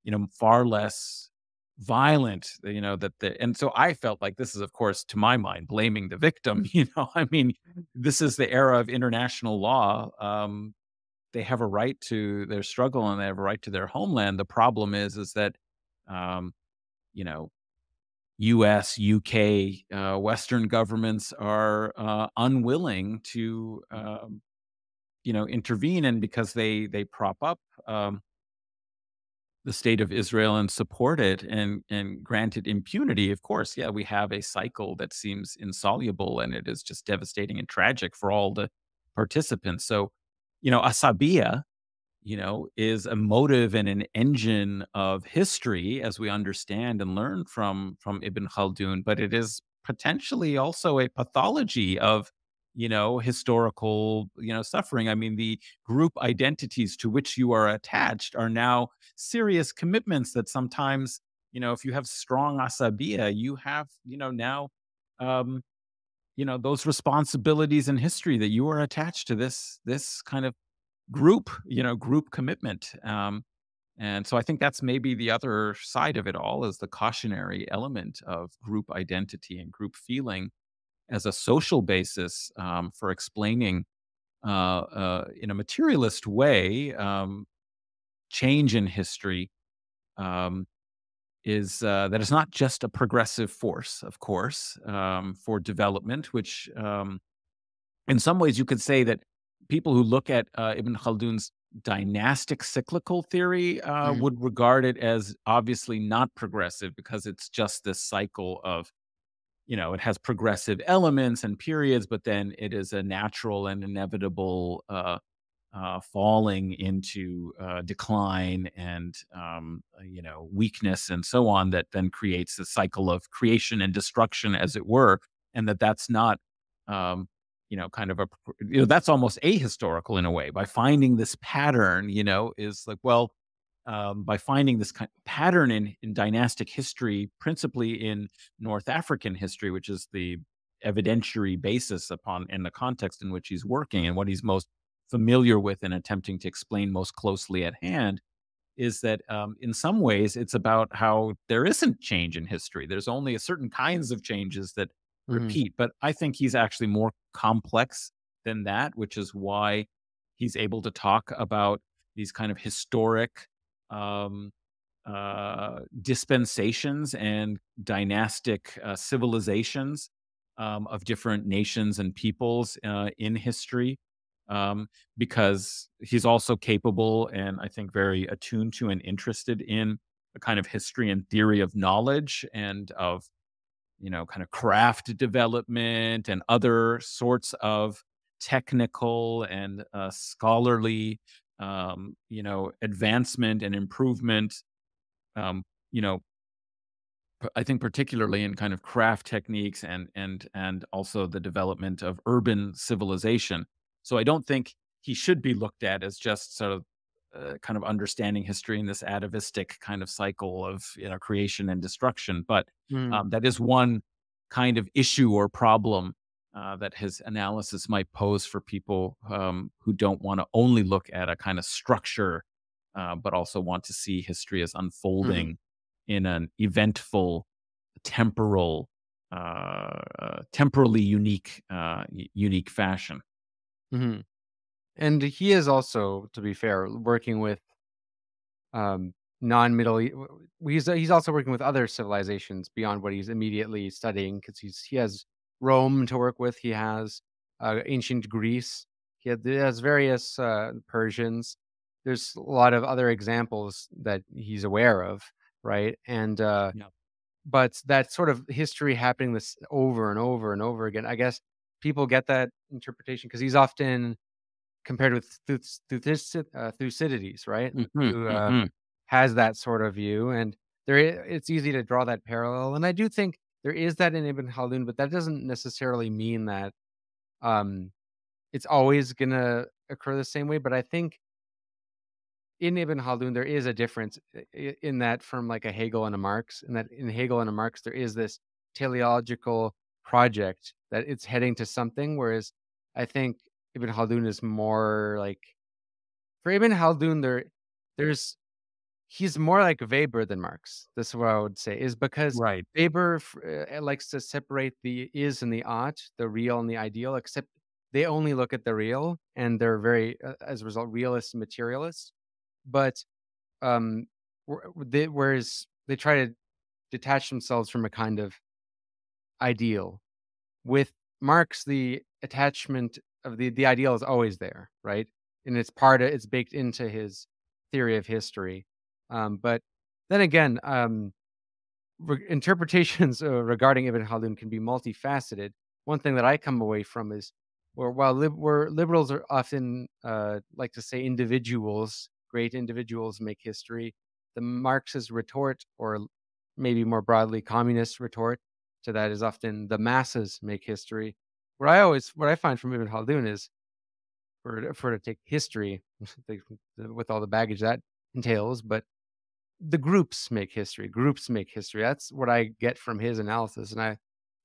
you know, far less violent, you know, that the, and so I felt like this is, of course, to my mind, blaming the victim, you know, I mean, this is the era of international law. Um, they have a right to their struggle and they have a right to their homeland. The problem is, is that, um, you know, U S, U K, uh, Western governments are uh, unwilling to, um, you know, intervene, and because they they prop up um, the state of Israel and support it and and grant it impunity, of course, yeah, we have a cycle that seems insoluble, and it is just devastating and tragic for all the participants. So, you know, Asabiyyah, you know, is a motive and an engine of history as we understand and learn from from Ibn Khaldun, but it is potentially also a pathology of, you know, historical, you know, suffering. I mean, the group identities to which you are attached are now serious commitments that sometimes, you know, if you have strong asabiyyah, you have, you know, now, um, you know, those responsibilities in history that you are attached to this, this kind of group, you know, group commitment. Um, and so I think that's maybe the other side of it all, is the cautionary element of group identity and group feeling as a social basis um, for explaining uh, uh, in a materialist way um, change in history, um, is uh, that it's not just a progressive force, of course, um, for development, which um, in some ways you could say that people who look at uh, Ibn Khaldun's dynastic cyclical theory uh, mm. would regard it as obviously not progressive, because it's just this cycle of, you know, it has progressive elements and periods, but then it is a natural and inevitable uh, uh, falling into uh, decline and, um, you know, weakness and so on, that then creates a cycle of creation and destruction, as it were, and that that's not, um, you know, kind of a, you know, that's almost ahistorical in a way. By finding this pattern, you know, is like, well, Um, by finding this kind of pattern in, in dynastic history, principally in North African history, which is the evidentiary basis upon and the context in which he's working and what he's most familiar with and attempting to explain most closely at hand, is that um, in some ways it's about how there isn't change in history. There's only a certain kinds of changes that mm-hmm. repeat. But I think he's actually more complex than that, which is why he's able to talk about these kind of historic Um, uh, dispensations and dynastic uh, civilizations um, of different nations and peoples uh, in history, um, because he's also capable and I think very attuned to and interested in the kind of history and theory of knowledge and of, you know, kind of craft development and other sorts of technical and uh, scholarly Um, you know, advancement and improvement, um, you know, I think particularly in kind of craft techniques and, and, and also the development of urban civilization. So I don't think he should be looked at as just sort of uh, kind of understanding history in this atavistic kind of cycle of, you know, creation and destruction. But mm. um, that is one kind of issue or problem uh, that his analysis might pose for people um, who don't want to only look at a kind of structure, uh, but also want to see history as unfolding mm-hmm. in an eventful, temporal, uh, uh, temporally unique, uh, unique fashion. Mm-hmm. And he is also, to be fair, working with um, non-Middle. He's he's also working with other civilizations beyond what he's immediately studying, because he's he has Rome to work with. He has uh, ancient Greece. He had, he has various uh, Persians. There's a lot of other examples that he's aware of, right? And uh, no. but that sort of history happening this over and over and over again. I guess people get that interpretation because he's often compared with Thucydides, right? Mm-hmm, who uh, mm-hmm. has that sort of view, and there is, it's easy to draw that parallel. And I do think there is that in Ibn Khaldun, but that doesn't necessarily mean that um, it's always going to occur the same way. But I think in Ibn Khaldun, there is a difference in that from like a Hegel and a Marx, and that in Hegel and a Marx, there is this teleological project that it's heading to something, whereas I think Ibn Khaldun is more like, for Ibn Khaldun, there, there's, he's more like Weber than Marx. This is what I would say, is because right. Weber uh, likes to separate the is and the ought, the real and the ideal, except they only look at the real, and they're very, uh, as a result, realist and materialist. But um, they, whereas they try to detach themselves from a kind of ideal. With Marx, the attachment of the the ideal is always there, right? And it's part of, it's baked into his theory of history. Um, but then again, um, re interpretations uh, regarding Ibn Khaldun can be multifaceted. One thing that I come away from is, where while lib where liberals are often uh, like to say individuals, great individuals make history, the Marxist retort, or maybe more broadly communist retort to that, is often the masses make history. What I always, what I find from Ibn Khaldun is, for for to take history with all the baggage that entails, but the groups make history. Groups make history. That's what I get from his analysis, and I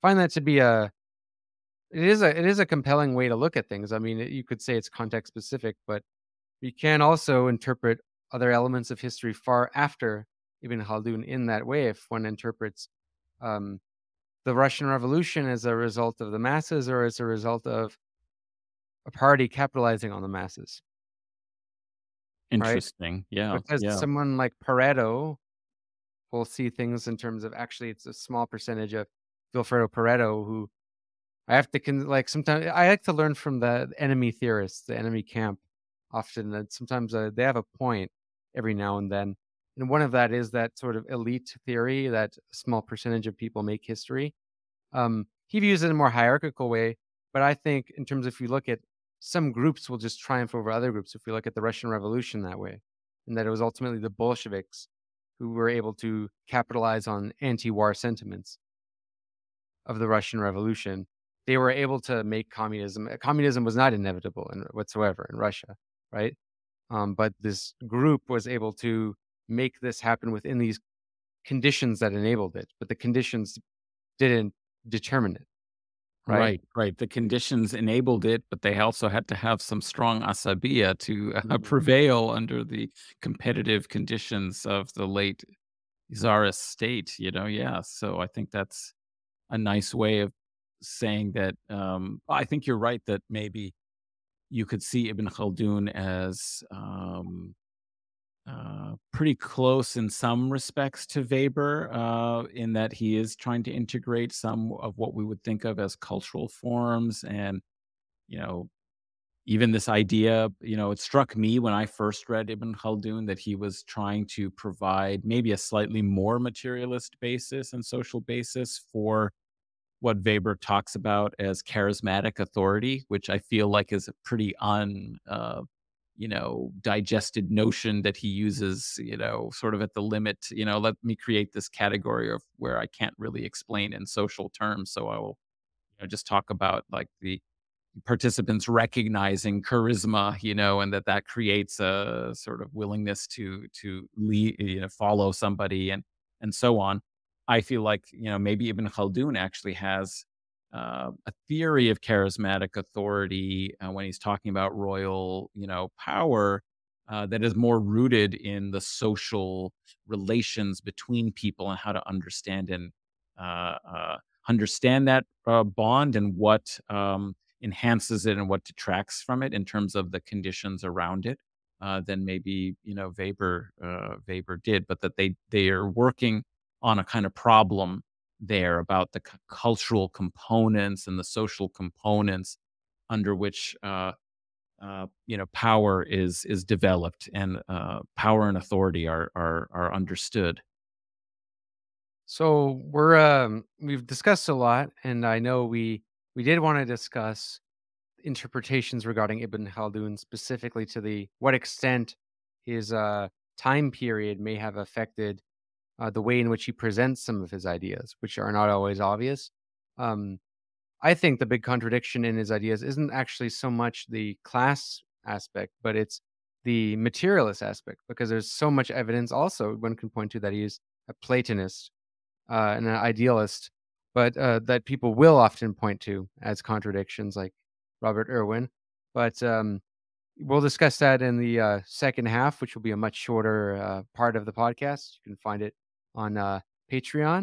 find that to be a, it is a it is a compelling way to look at things. I mean, you could say it's context specific, but you can also interpret other elements of history far after Ibn Khaldun in that way. If one interprets um, the Russian Revolution as a result of the masses, or as a result of a party capitalizing on the masses. Interesting, right? yeah. Because yeah. someone like Pareto will see things in terms of, actually, it's a small percentage of Vilfredo Pareto, who I have to, con like sometimes, I like to learn from the enemy theorists, the enemy camp, often that sometimes uh, they have a point every now and then. And one of that is that sort of elite theory that a small percentage of people make history. Um, he views it in a more hierarchical way, but I think in terms of, if you look at some groups will just triumph over other groups, if you look at the Russian Revolution that way, and that it was ultimately the Bolsheviks who were able to capitalize on anti-war sentiments of the Russian Revolution. They were able to make communism. Communism was not inevitable in, whatsoever in Russia, right? Um, but this group was able to make this happen within these conditions that enabled it, but the conditions didn't determine it. Right, right. right. The conditions enabled it, but they also had to have some strong asabiyyah to uh, mm-hmm. prevail under the competitive conditions of the late Tsarist state, you know? Yeah. So I think that's a nice way of saying that. um, I think you're right that maybe you could see Ibn Khaldun as, um, Uh, pretty close in some respects to Weber, uh, in that he is trying to integrate some of what we would think of as cultural forms. And, you know, even this idea, you know, it struck me when I first read Ibn Khaldun that he was trying to provide maybe a slightly more materialist basis and social basis for what Weber talks about as charismatic authority, which I feel like is a pretty un... Uh, you know, digested notion that he uses, you know, sort of at the limit, you know, let me create this category of where I can't really explain in social terms. So I will, you know, just talk about like the participants recognizing charisma, you know, and that that creates a sort of willingness to, to lead, you know, follow somebody and, and so on. I feel like, you know, maybe Ibn Khaldun actually has uh, a theory of charismatic authority uh, when he's talking about royal, you know, power uh, that is more rooted in the social relations between people and how to understand and uh, uh, understand that uh, bond and what um, enhances it and what detracts from it in terms of the conditions around it uh, than maybe, you know, Weber uh, Weber did, but that they they are working on a kind of problem there about the c cultural components and the social components under which uh, uh, you know, power is is developed and uh, power and authority are are are understood. So we're um, we've discussed a lot, and I know we we did want to discuss interpretations regarding Ibn Khaldun specifically to the what extent his uh, time period may have affected Uh, the way in which he presents some of his ideas, which are not always obvious. Um, I think the big contradiction in his ideas isn't actually so much the class aspect, but it's the materialist aspect, because there's so much evidence also one can point to that he is a Platonist uh, and an idealist, but uh, that people will often point to as contradictions, like Robert Irwin. But um, we'll discuss that in the uh, second half, which will be a much shorter uh, part of the podcast. You can find it on uh, Patreon.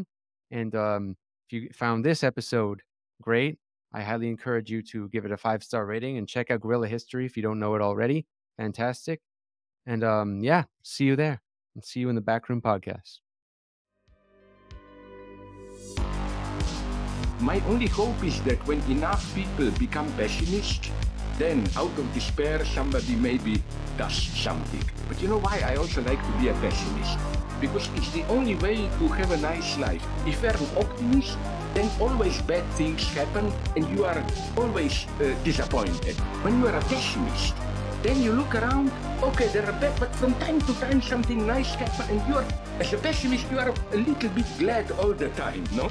And um, if you found this episode great, I highly encourage you to give it a five-star rating and check out Guerrilla History if you don't know it already. Fantastic. And um, yeah, see you there. And see you in the Backroom Podcast. My only hope is that when enough people become pessimists, then out of despair, somebody maybe does something. But you know why I also like to be a pessimist? Because it's the only way to have a nice life. If you're an optimist, then always bad things happen and you are always uh, disappointed. When you are a pessimist, then you look around, okay, there are bad, but from time to time something nice happens, and you are, as a pessimist, you are a little bit glad all the time, no?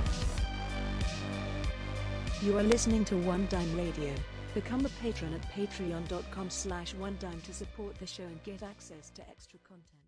You are listening to One Dime Radio. Become a patron at patreon dot com slash one dime to support the show and get access to extra content.